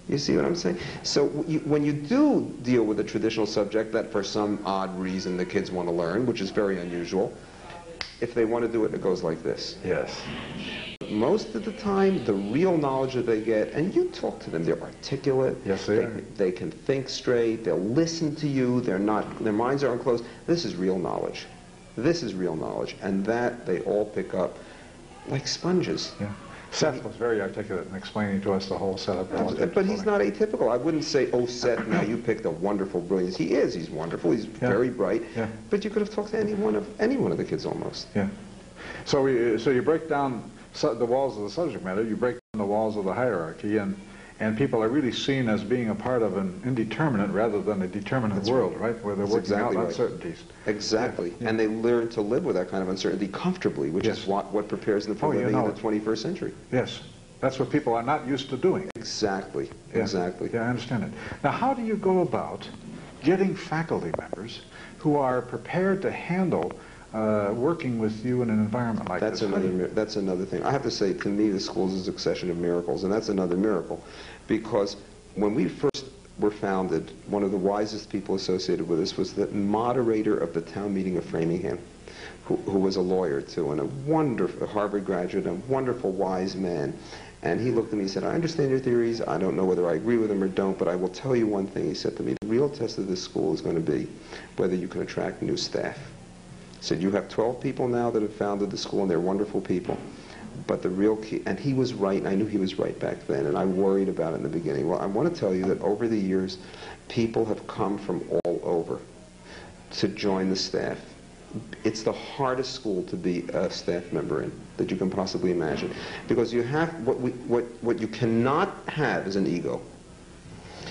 You see what I'm saying? So you, when you do deal with a traditional subject that for some odd reason the kids want to learn, which is very unusual, if they want to do it, it goes like this. Yes. Most of the time, the real knowledge that they get, and you talk to them, they're articulate. Yes, they, they are. They can think straight. They'll listen to you. They're not. Their minds aren't closed. This is real knowledge. This is real knowledge, and that they all pick up like sponges. Yeah. Seth was very articulate in explaining to us the whole setup. Yeah, but he's not atypical. I wouldn't say, oh, Seth, now you picked a wonderful brilliance. He is. He's wonderful. He's yeah. very bright. Yeah. But you could have talked to any one of any one of the kids almost. Yeah. So we. So you break down. So the walls of the subject matter, you break down the walls of the hierarchy, and, and people are really seen as being a part of an indeterminate rather than a determinate That's world, right? Where they're That's working exactly out right. uncertainties. Exactly. Yeah. And they learn to live with that kind of uncertainty comfortably, which yes. is what, what prepares them for oh, living you know in the twenty-first century. Yes. That's what people are not used to doing. Exactly. Yeah. Exactly. Yeah, I understand it. Now, how do you go about getting faculty members who are prepared to handle Uh, working with you in an environment like that's this. Another, that's another thing. I have to say, to me, the school is a succession of miracles, and that's another miracle. Because when we first were founded, one of the wisest people associated with us was the moderator of the town meeting of Framingham, who, who was a lawyer, too, and a wonderful Harvard graduate, and a wonderful, wise man. And he looked at me and said, I understand your theories. I don't know whether I agree with them or don't, but I will tell you one thing. He said to me, the real test of this school is going to be whether you can attract new staff. Said, you have twelve people now that have founded the school, and they're wonderful people. But the real key, and he was right, and I knew he was right back then, and I worried about it in the beginning. Well, I want to tell you that over the years, people have come from all over to join the staff. It's the hardest school to be a staff member in that you can possibly imagine. Because you have, what, we, what, what you cannot have is an ego.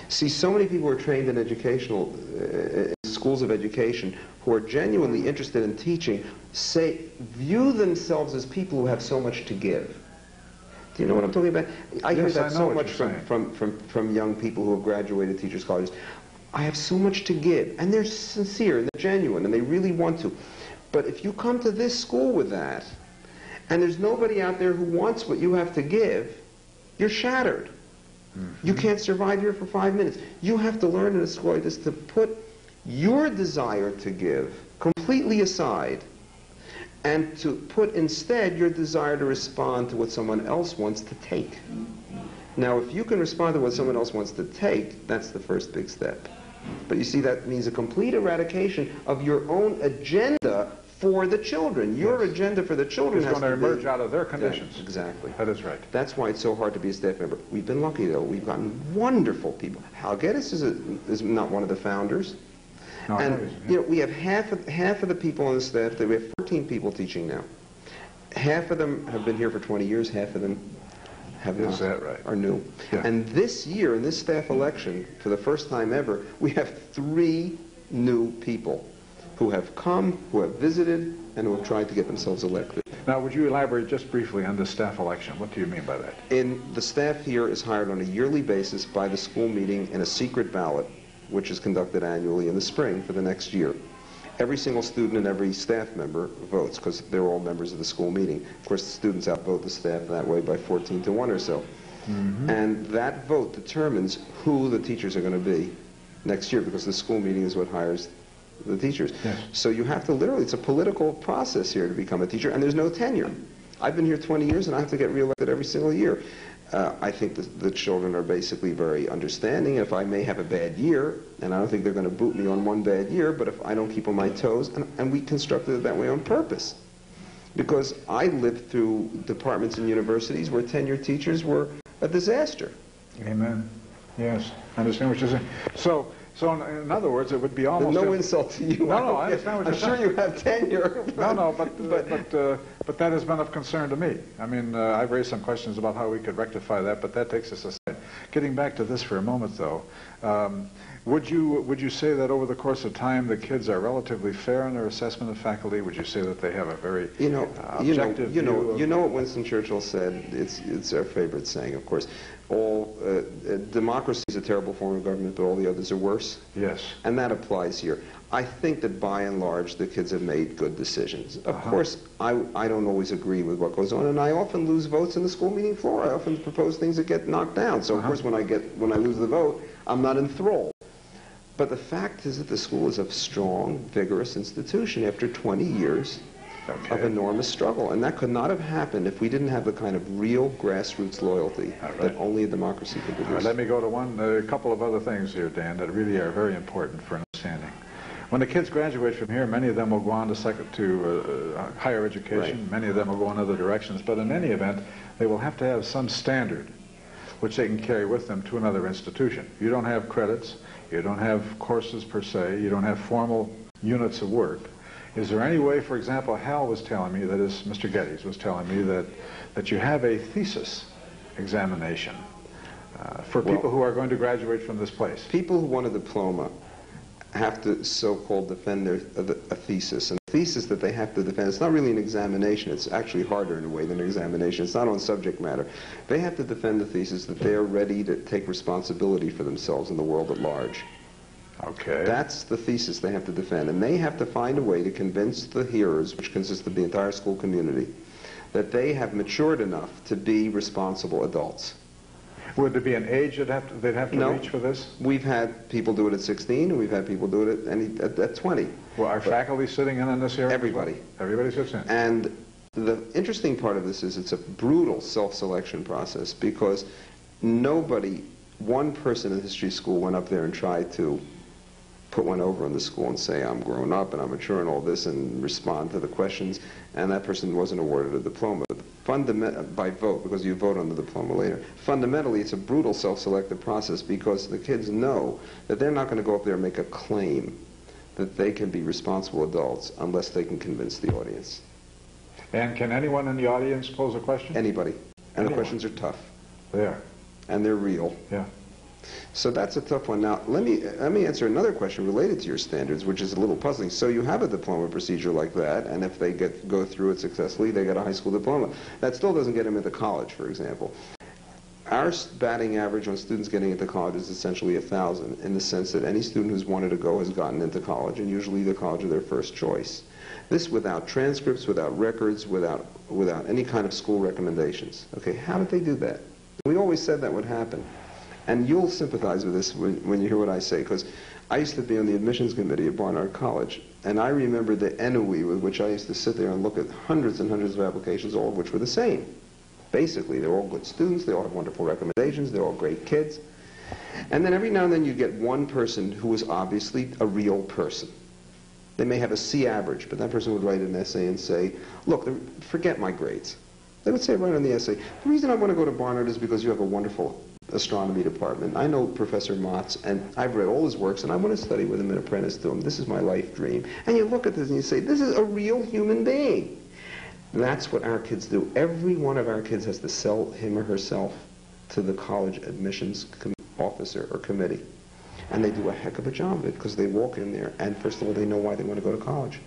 See, so many people are trained in educational uh, schools of education who are genuinely interested in teaching, say, view themselves as people who have so much to give. Do you know what I'm talking about? I yes, hear that I so much from, from, from, from young people who have graduated teachers' colleges. I have so much to give. And they're sincere, and they're genuine, and they really want to. But if you come to this school with that, and there's nobody out there who wants what you have to give, you're shattered. Mm-hmm. You can't survive here for five minutes. You have to learn in a school like this to put your desire to give completely aside and to put instead your desire to respond to what someone else wants to take. Now, if you can respond to what someone else wants to take, that's the first big step. But you see, that means a complete eradication of your own agenda for the children. Your yes. agenda for the children is going to, to emerge be, out of their conditions. Yeah, exactly. That is right. That's why it's so hard to be a staff member. We've been lucky, though. We've gotten wonderful people. Hal Geddes is, a, is not one of the founders. No, and you know, we have half of, half of the people on the staff, that we have fourteen people teaching now. Half of them have been here for twenty years, half of them have not, is that right? are new. Yeah. And this year, in this staff election, for the first time ever, we have three new people who have come, who have visited, and who have tried to get themselves elected. Now, would you elaborate just briefly on the staff election? What do you mean by that? In the staff here is hired on a yearly basis by the school meeting in a secret ballot, which is conducted annually in the spring for the next year. Every single student and every staff member votes, because they're all members of the school meeting. Of course, the students outvote the staff that way by fourteen to one or so. Mm-hmm. And that vote determines who the teachers are going to be next year, because the school meeting is what hires the teachers. Yes. So you have to literally, it's a political process here to become a teacher, and there's no tenure. I've been here twenty years, and I have to get reelected every single year. Uh, I think the, the children are basically very understanding. If I may have a bad year, and I don't think they're going to boot me on one bad year, but if I don't keep on my toes, and, and we constructed it that way on purpose. Because I lived through departments and universities where tenured teachers were a disaster. Amen. Yes, I understand what you're saying. So, so in, in other words, it would be almost... No insult to you. No, no, I understand what you're saying. I'm sure you have tenure. But, no, no, but... but, but uh, But that has been of concern to me. I mean, uh, I've raised some questions about how we could rectify that, but that takes us aside. Getting back to this for a moment, though, um, would you would you say that over the course of time the kids are relatively fair in their assessment of faculty? Would you say that they have a very you know uh, objective you know you know, you know what Winston Churchill said? It's it's our favorite saying, of course. All uh, uh, democracy is a terrible form of government, but all the others are worse. Yes, and that applies here. I think that by and large the kids have made good decisions. Of uh-huh. course, I, I don't always agree with what goes on, and I often lose votes in the school meeting floor. I often propose things that get knocked down. So uh-huh. of course, when I get when I lose the vote, I'm not enthralled. But the fact is that the school is a strong, vigorous institution after twenty years okay. of enormous struggle, and that could not have happened if we didn't have the kind of real grassroots loyalty right. that only a democracy could produce. Right, let me go to one, a couple of other things here, Dan, that really are very important for understanding. When the kids graduate from here, many of them will go on to, second, to uh, higher education. Right. Many of them will go in other directions. But in any event, they will have to have some standard which they can carry with them to another institution. You don't have credits. You don't have courses per se. You don't have formal units of work. Is there any way, for example, Hal was telling me, that is, Mister Geddes was telling me, that, that you have a thesis examination uh, for well, people who are going to graduate from this place? People who want a diploma have to so-called defend their uh, a thesis, and the thesis that they have to defend, it's not really an examination, it's actually harder in a way than an examination, it's not on subject matter. They have to defend the thesis that they are ready to take responsibility for themselves in the world at large. Okay. That's the thesis they have to defend, and they have to find a way to convince the hearers, which consists of the entire school community, that they have matured enough to be responsible adults. Would there be an age that have to, they'd have to no. reach for this? We've had people do it at sixteen, and we've had people do it at, any, at, at twenty. Well, are but faculty sitting in on this area? Everybody. Everybody sits in. And the interesting part of this is it's a brutal self-selection process, because nobody, one person in history school went up there and tried to put one over in the school and say, I'm grown up and I'm mature and all this, and respond to the questions, and that person wasn't awarded a diploma. Fundament by vote, because you vote on the diploma later. Fundamentally, it's a brutal self-selective process, because the kids know that they're not going to go up there and make a claim that they can be responsible adults unless they can convince the audience. And can anyone in the audience pose a question? Anybody. And anyone. The questions are tough. They are. And they're real. Yeah. So that's a tough one. Now, let me, let me answer another question related to your standards, which is a little puzzling. So you have a diploma procedure like that, and if they get, go through it successfully, they get a high school diploma. That still doesn't get them into college, for example. Our batting average on students getting into college is essentially one thousand, in the sense that any student who's wanted to go has gotten into college, and usually the college of their first choice. This without transcripts, without records, without, without any kind of school recommendations. Okay, how did they do that? We always said that would happen. And you'll sympathize with this when, when you hear what I say, because I used to be on the admissions committee at Barnard College, and I remember the ennui with which I used to sit there and look at hundreds and hundreds of applications, all of which were the same. Basically, they're all good students, they all have wonderful recommendations, they're all great kids. And then every now and then you get one person who is obviously a real person. They may have a C average, but that person would write an essay and say, look, forget my grades. They would say right on the essay, the reason I want to go to Barnard is because you have a wonderful astronomy department. I know Professor Motz, and I've read all his works, and I want to study with him and apprentice to him. This is my life dream. And you look at this and you say, this is a real human being. That's what our kids do. Every one of our kids has to sell him or herself to the college admissions officer or committee. And they do a heck of a job of it, because they walk in there, and first of all, they know why they want to go to college.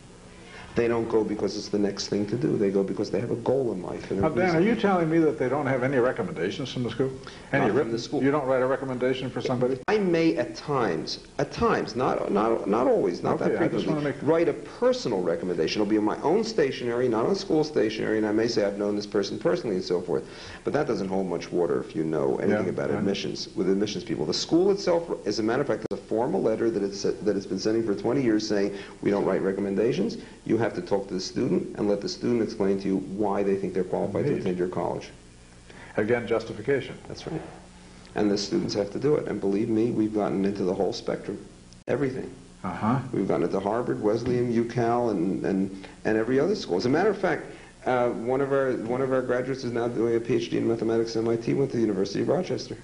They don't go because it's the next thing to do. They go because they have a goal in life. Now, Dan, are you telling me that they don't have any recommendations from the school? Any from the school? You don't write a recommendation for somebody? I may at times, at times, not not not always, not okay, that frequently, I just make... write a personal recommendation. It'll be on my own stationery, not on school stationery, and I may say I've known this person personally and so forth. But that doesn't hold much water if you know anything yeah, about admissions, with admissions people. The school itself, as a matter of fact, has a formal letter that it's, that it's been sending for twenty years saying, we don't write recommendations. You have have to talk to the student and let the student explain to you why they think they're qualified Indeed. to attend your college. Again, justification. That's right. And the students have to do it. And believe me, we've gotten into the whole spectrum. Everything. Uh-huh. We've gotten into Harvard, Wesleyan, U Cal, and, and, and every other school. As a matter of fact, uh, one of our, one of our graduates is now doing a PhD in mathematics at M I T, went to the University of Rochester.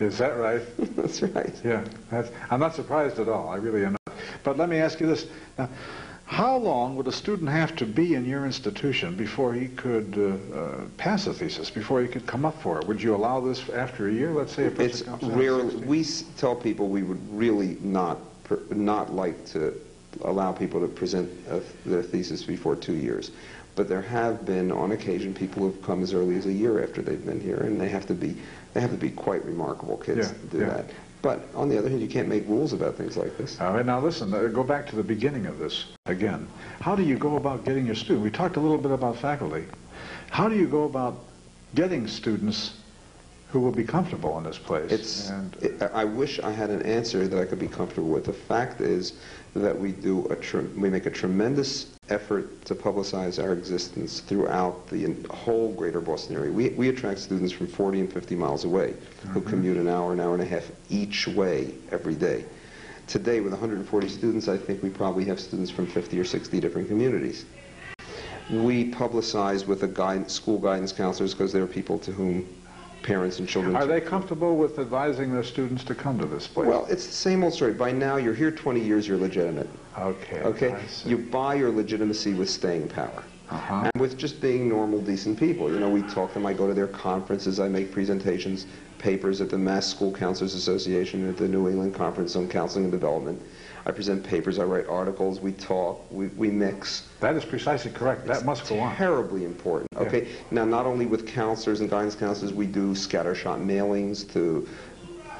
Is that right? That's right. Yeah. That's, I'm not surprised at all. I really am not. But let me ask you this. Now, how long would a student have to be in your institution before he could uh, uh, pass a thesis, before he could come up for it? Would you allow this after a year? Let's say a person it's comes rarely, out we tell people we would really not per, not like to allow people to present a, their thesis before two years. But there have been, on occasion, people who have come as early as a year after they've been here, and they have to be they have to be quite remarkable kids yeah, to do yeah. that. But on the other hand, you can't make rules about things like this. All right, now listen, uh, go back to the beginning of this again. How do you go about getting your students? We talked a little bit about faculty. How do you go about getting students who will be comfortable in this place? It's, and, it, I wish I had an answer that I could be comfortable with. The fact is that we, do a tr we make a tremendous effort to publicize our existence throughout the whole greater Boston area. We, we attract students from forty and fifty miles away mm-hmm. who commute an hour, an hour and a half each way every day. Today, with one hundred forty students, I think we probably have students from fifty or sixty different communities. We publicize with the guide, school guidance counselors, because there are people to whom parents and children... Are they comfortable with advising their students to come to this place? Well, it's the same old story. By now, you're here twenty years, you're legitimate. Okay. Okay? You buy your legitimacy with staying power. Uh-huh. And with just being normal, decent people. You know, we talk to them, I go to their conferences, I make presentations, papers at the Mass School Counselors Association, at the New England Conference on Counseling and Development. I present papers, I write articles, we talk, we, we mix. That is precisely correct. That it's must go on. Terribly important. Okay. Yeah. Now, not only with counselors and guidance counselors, we do scattershot mailings to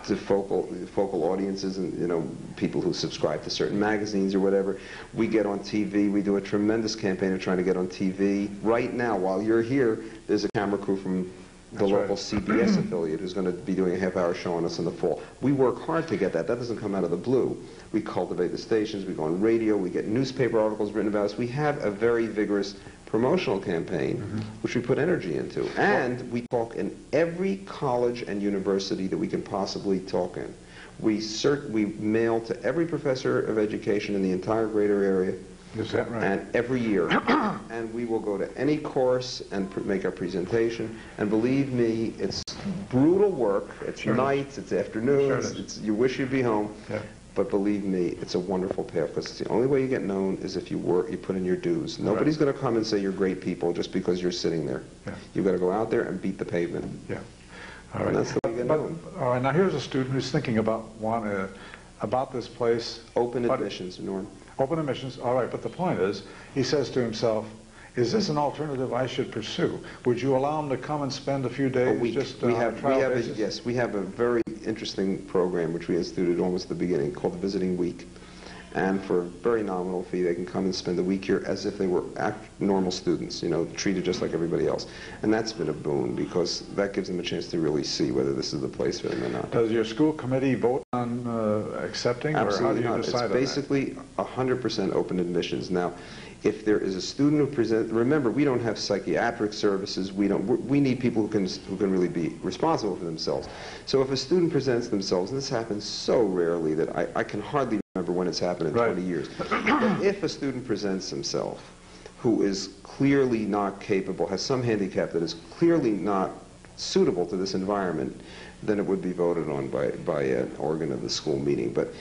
to focal focal audiences and, you know, people who subscribe to certain magazines or whatever. We get on T V. We do a tremendous campaign of trying to get on T V. Right now, while you're here, there's a camera crew from the That's local right. C B S affiliate who's going to be doing a half-hour show on us in the fall. We work hard to get that. That doesn't come out of the blue. We cultivate the stations. We go on radio. We get newspaper articles written about us. We have a very vigorous promotional campaign, mm-hmm. which we put energy into. And we talk in every college and university that we can possibly talk in. We, cert we mail to every professor of education in the entire greater area. Is that right? And every year. And we will go to any course and pr make a presentation. And believe me, it's brutal work. It's sure nights, it's afternoons, sure it's, you wish you'd be home. Yeah. But believe me, it's a wonderful payoff, because it's the only way you get known is if you work, you put in your dues. Nobody's right. going to come and say you're great people just because you're sitting there. Yeah. You've got to go out there and beat the pavement. Yeah. All and right. that's the way you get but, known. All right, now here's a student who's thinking about, want, uh, about this place. Open admissions, Norm. Open admissions, all right, but the point is, he says to himself, is this an alternative I should pursue? Would you allow him to come and spend a few days a week. just uh, we have, on a trial we have basis? A, yes, we have a very interesting program which we instituted almost at the beginning called the Visiting Week. and for a very nominal fee, they can come and spend a week here as if they were normal students, you know, treated just like everybody else. And that's been a boon, because that gives them a chance to really see whether this is the place for them or not. Does your school committee vote on uh, accepting, Absolutely or how do you not. decide it's on basically that? one hundred percent open admissions. Now, if there is a student who presents, remember, we don't have psychiatric services, we don't, we need people who can, who can really be responsible for themselves. So if a student presents themselves, and this happens so rarely that I, I can hardly remember when it's happened in right. twenty years. But if a student presents himself who is clearly not capable, has some handicap that is clearly not suitable to this environment, then it would be voted on by, by an organ of the school meeting. But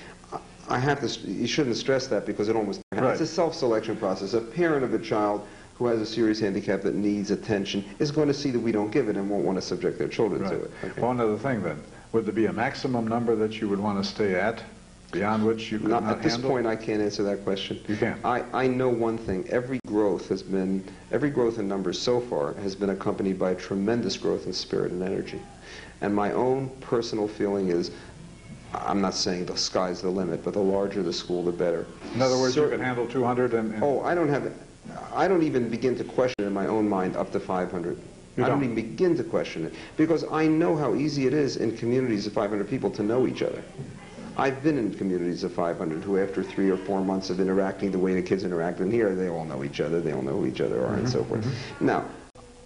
I have to, you shouldn't stress that, because it almost right. It's a self-selection process. A parent of a child who has a serious handicap that needs attention is going to see that we don't give it and won't want to subject their children right. to it. Okay. Well, another thing then, would there be a maximum number that you would want to stay at, beyond which you could not, not at this handle? point, I can't answer that question. You can't. I, I know one thing. Every growth has been, every growth in numbers so far has been accompanied by tremendous growth in spirit and energy. And my own personal feeling is, I'm not saying the sky's the limit, but the larger the school, the better. In other words, Certain, you can handle two hundred and, and... Oh, I don't have... I don't even begin to question in my own mind up to five hundred. You I don't. don't even begin to question it, because I know how easy it is in communities of five hundred people to know each other. I've been in communities of five hundred who, after three or four months of interacting the way the kids interact in here, they all know each other, they all know who each other are, mm-hmm. and so forth. Mm-hmm. Now,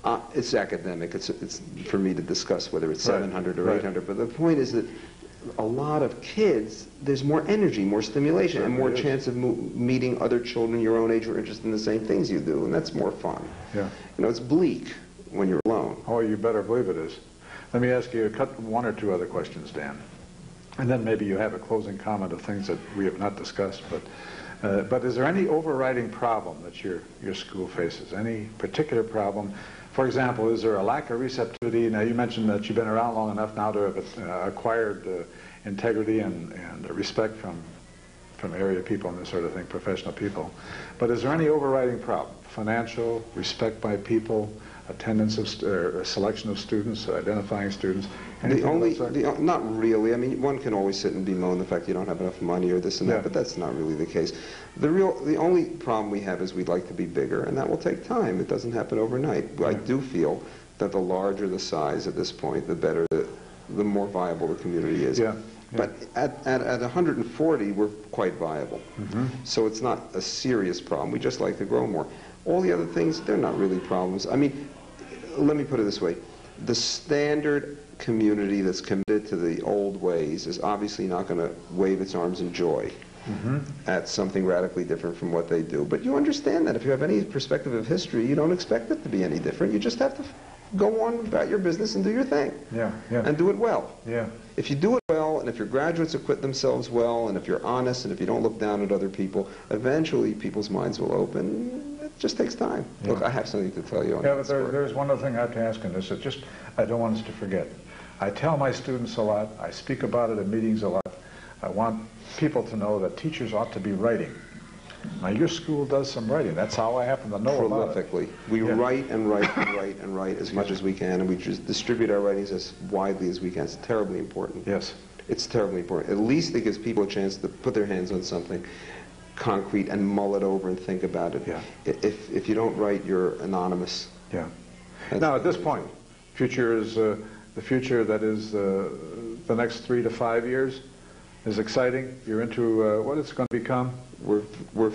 uh, it's academic. It's, it's for me to discuss whether it's right. seven hundred or right. eight hundred, but the point is that a lot of kids, there's more energy, more stimulation, and more chance of mo meeting other children your own age who are interested in the same things you do, and that's more fun. Yeah. You know, it's bleak when you're alone. Oh, you better believe it is. Let me ask you, cut one or two other questions, Dan, and then maybe you have a closing comment of things that we have not discussed, but uh, but is there any overriding problem that your, your school faces? Any particular problem? For example, is there a lack of receptivity? Now, you mentioned that you've been around long enough now to have uh, acquired uh, integrity and, and respect from, from area people and this sort of thing, professional people. But is there any overriding problem? Financial, respect by people, attendance of, uh, selection of students, identifying students? The only, the, not really. I mean, one can always sit and bemoan the fact you don't have enough money or this and yeah. that, but that's not really the case. The real, the only problem we have is we'd like to be bigger, and that will take time. It doesn't happen overnight. Yeah. I do feel that the larger the size at this point, the better, the, the more viable the community is. Yeah. Yeah. But at, at, at one hundred forty, we're quite viable. Mm-hmm. So it's not a serious problem. We just like to grow more. All the other things, they're not really problems. I mean, let me put it this way. The standard community that's committed to the old ways is obviously not going to wave its arms in joy mm-hmm. at something radically different from what they do. But you understand that if you have any perspective of history, you don't expect it to be any different. You just have to go on about your business and do your thing. Yeah, yeah. And do it well. Yeah. If you do it well, and if your graduates acquit themselves well, and if you're honest, and if you don't look down at other people, eventually people's minds will open. It just takes time. Yeah. Look, I have something to tell you on yeah, that. Yeah, but there, there's one other thing I have to ask in this. It's just, I don't want us to forget. I tell my students a lot. I speak about it in meetings a lot. I want people to know that teachers ought to be writing. Now, your school does some writing. That's how I happen to know about it. Prolifically. We yeah. write and write and write and write as much as we can, and we just distribute our writings as widely as we can. It's terribly important. Yes. It's terribly important. At least it gives people a chance to put their hands on something concrete and mull it over and think about it. Yeah. If, if you don't write, you're anonymous. Yeah. That's now, at this point, future is, uh, the future that is uh, the next three to five years is exciting. You're into uh, what it's going to become. We're, we're,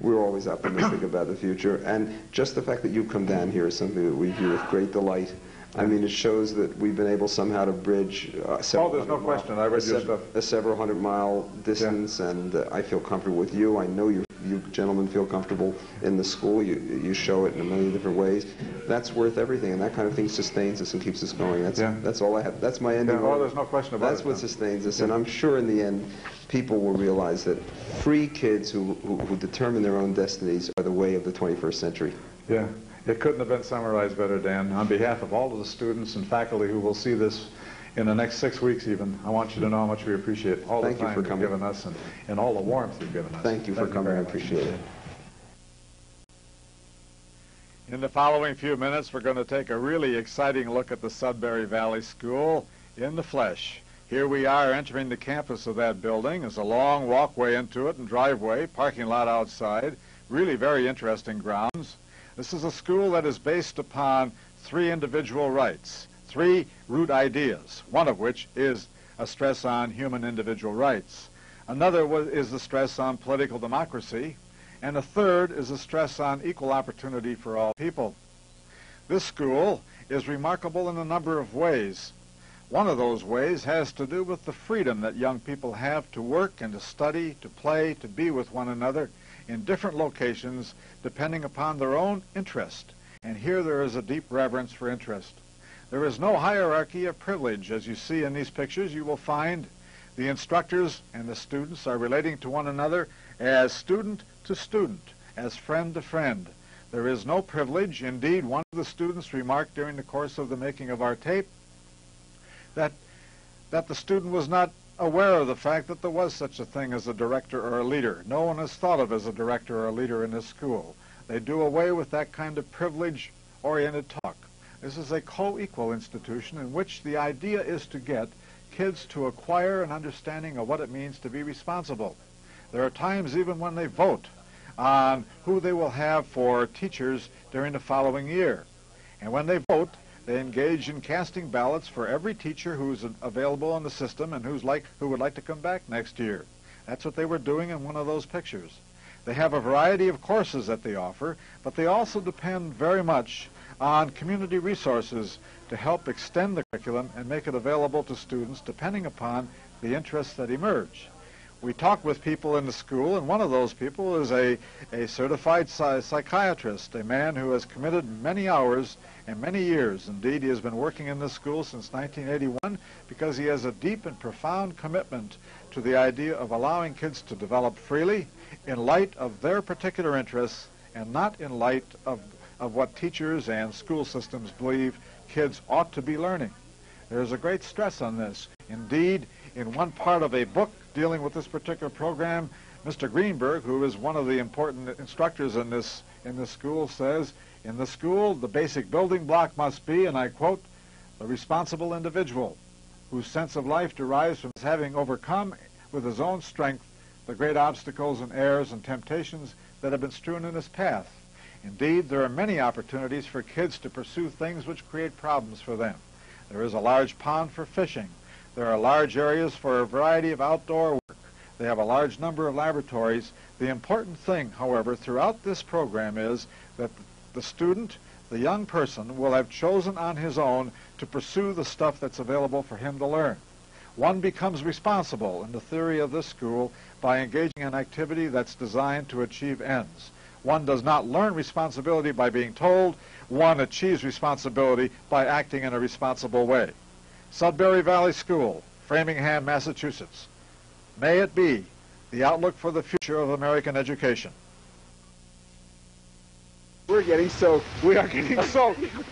we're always optimistic about the future, and just the fact that you've come down here is something that we view with great delight. I mean, it shows that we've been able somehow to bridge uh, several, oh, there's no question. I read your stuff. a several hundred mile distance, yeah. and uh, I feel comfortable with you. I know you, you gentlemen feel comfortable in the school. You, you show it in a million different ways. That's worth everything, and that kind of thing sustains us and keeps us going. That's, yeah. that's all I have. That's my ending. Yeah, oh, there's no question about that's it. That's what no. sustains us, yeah. and I'm sure in the end, people will realize that free kids who, who, who determine their own destinies are the way of the twenty-first century. Yeah. It couldn't have been summarized better, Dan. On behalf of all of the students and faculty who will see this in the next six weeks even, I want you to know how much we appreciate all the time you've given us and, and all the warmth you've given us. Thank you for coming. I appreciate it. In the following few minutes, we're going to take a really exciting look at the Sudbury Valley School in the flesh. Here we are entering the campus of that building. There's a long walkway into it and driveway, parking lot outside. Really very interesting grounds. This is a school that is based upon three individual rights, three root ideas, one of which is a stress on human individual rights. Another is the stress on political democracy. And the third is a stress on equal opportunity for all people. This school is remarkable in a number of ways. One of those ways has to do with the freedom that young people have to work and to study, to play, to be with one another in different locations depending upon their own interest. And here there is a deep reverence for interest. There is no hierarchy of privilege. As you see in these pictures, you will find the instructors and the students are relating to one another as student to student, as friend to friend. There is no privilege. Indeed, one of the students remarked during the course of the making of our tape that, that the student was not aware of the fact that there was such a thing as a director or a leader. No one is thought of as a director or a leader in this school. They do away with that kind of privilege-oriented talk. This is a co-equal institution in which the idea is to get kids to acquire an understanding of what it means to be responsible. There are times even when they vote on who they will have for teachers during the following year. And when they vote, they engage in casting ballots for every teacher who is available on the system and who's like, who would like to come back next year. That's what they were doing in one of those pictures. They have a variety of courses that they offer, but they also depend very much on community resources to help extend the curriculum and make it available to students depending upon the interests that emerge. We talk with people in the school, and one of those people is a, a certified psy psychiatrist, a man who has committed many hours and many years. Indeed, he has been working in this school since nineteen eighty-one because he has a deep and profound commitment to the idea of allowing kids to develop freely in light of their particular interests and not in light of, of what teachers and school systems believe kids ought to be learning. There is a great stress on this. Indeed, in one part of a book dealing with this particular program, Mister Greenberg, who is one of the important instructors in this, in this school, says, in the school, the basic building block must be, and I quote, the responsible individual, whose sense of life derives from his having overcome with his own strength the great obstacles and errors and temptations that have been strewn in his path. Indeed, there are many opportunities for kids to pursue things which create problems for them. There is a large pond for fishing. There are large areas for a variety of outdoor work. They have a large number of laboratories. The important thing, however, throughout this program is that the student, the young person, will have chosen on his own to pursue the stuff that's available for him to learn. One becomes responsible in the theory of this school by engaging in activity that's designed to achieve ends. One does not learn responsibility by being told. One achieves responsibility by acting in a responsible way. Sudbury Valley School, Framingham, Massachusetts. May it be the outlook for the future of American education. We're getting soaked. We are getting soaked.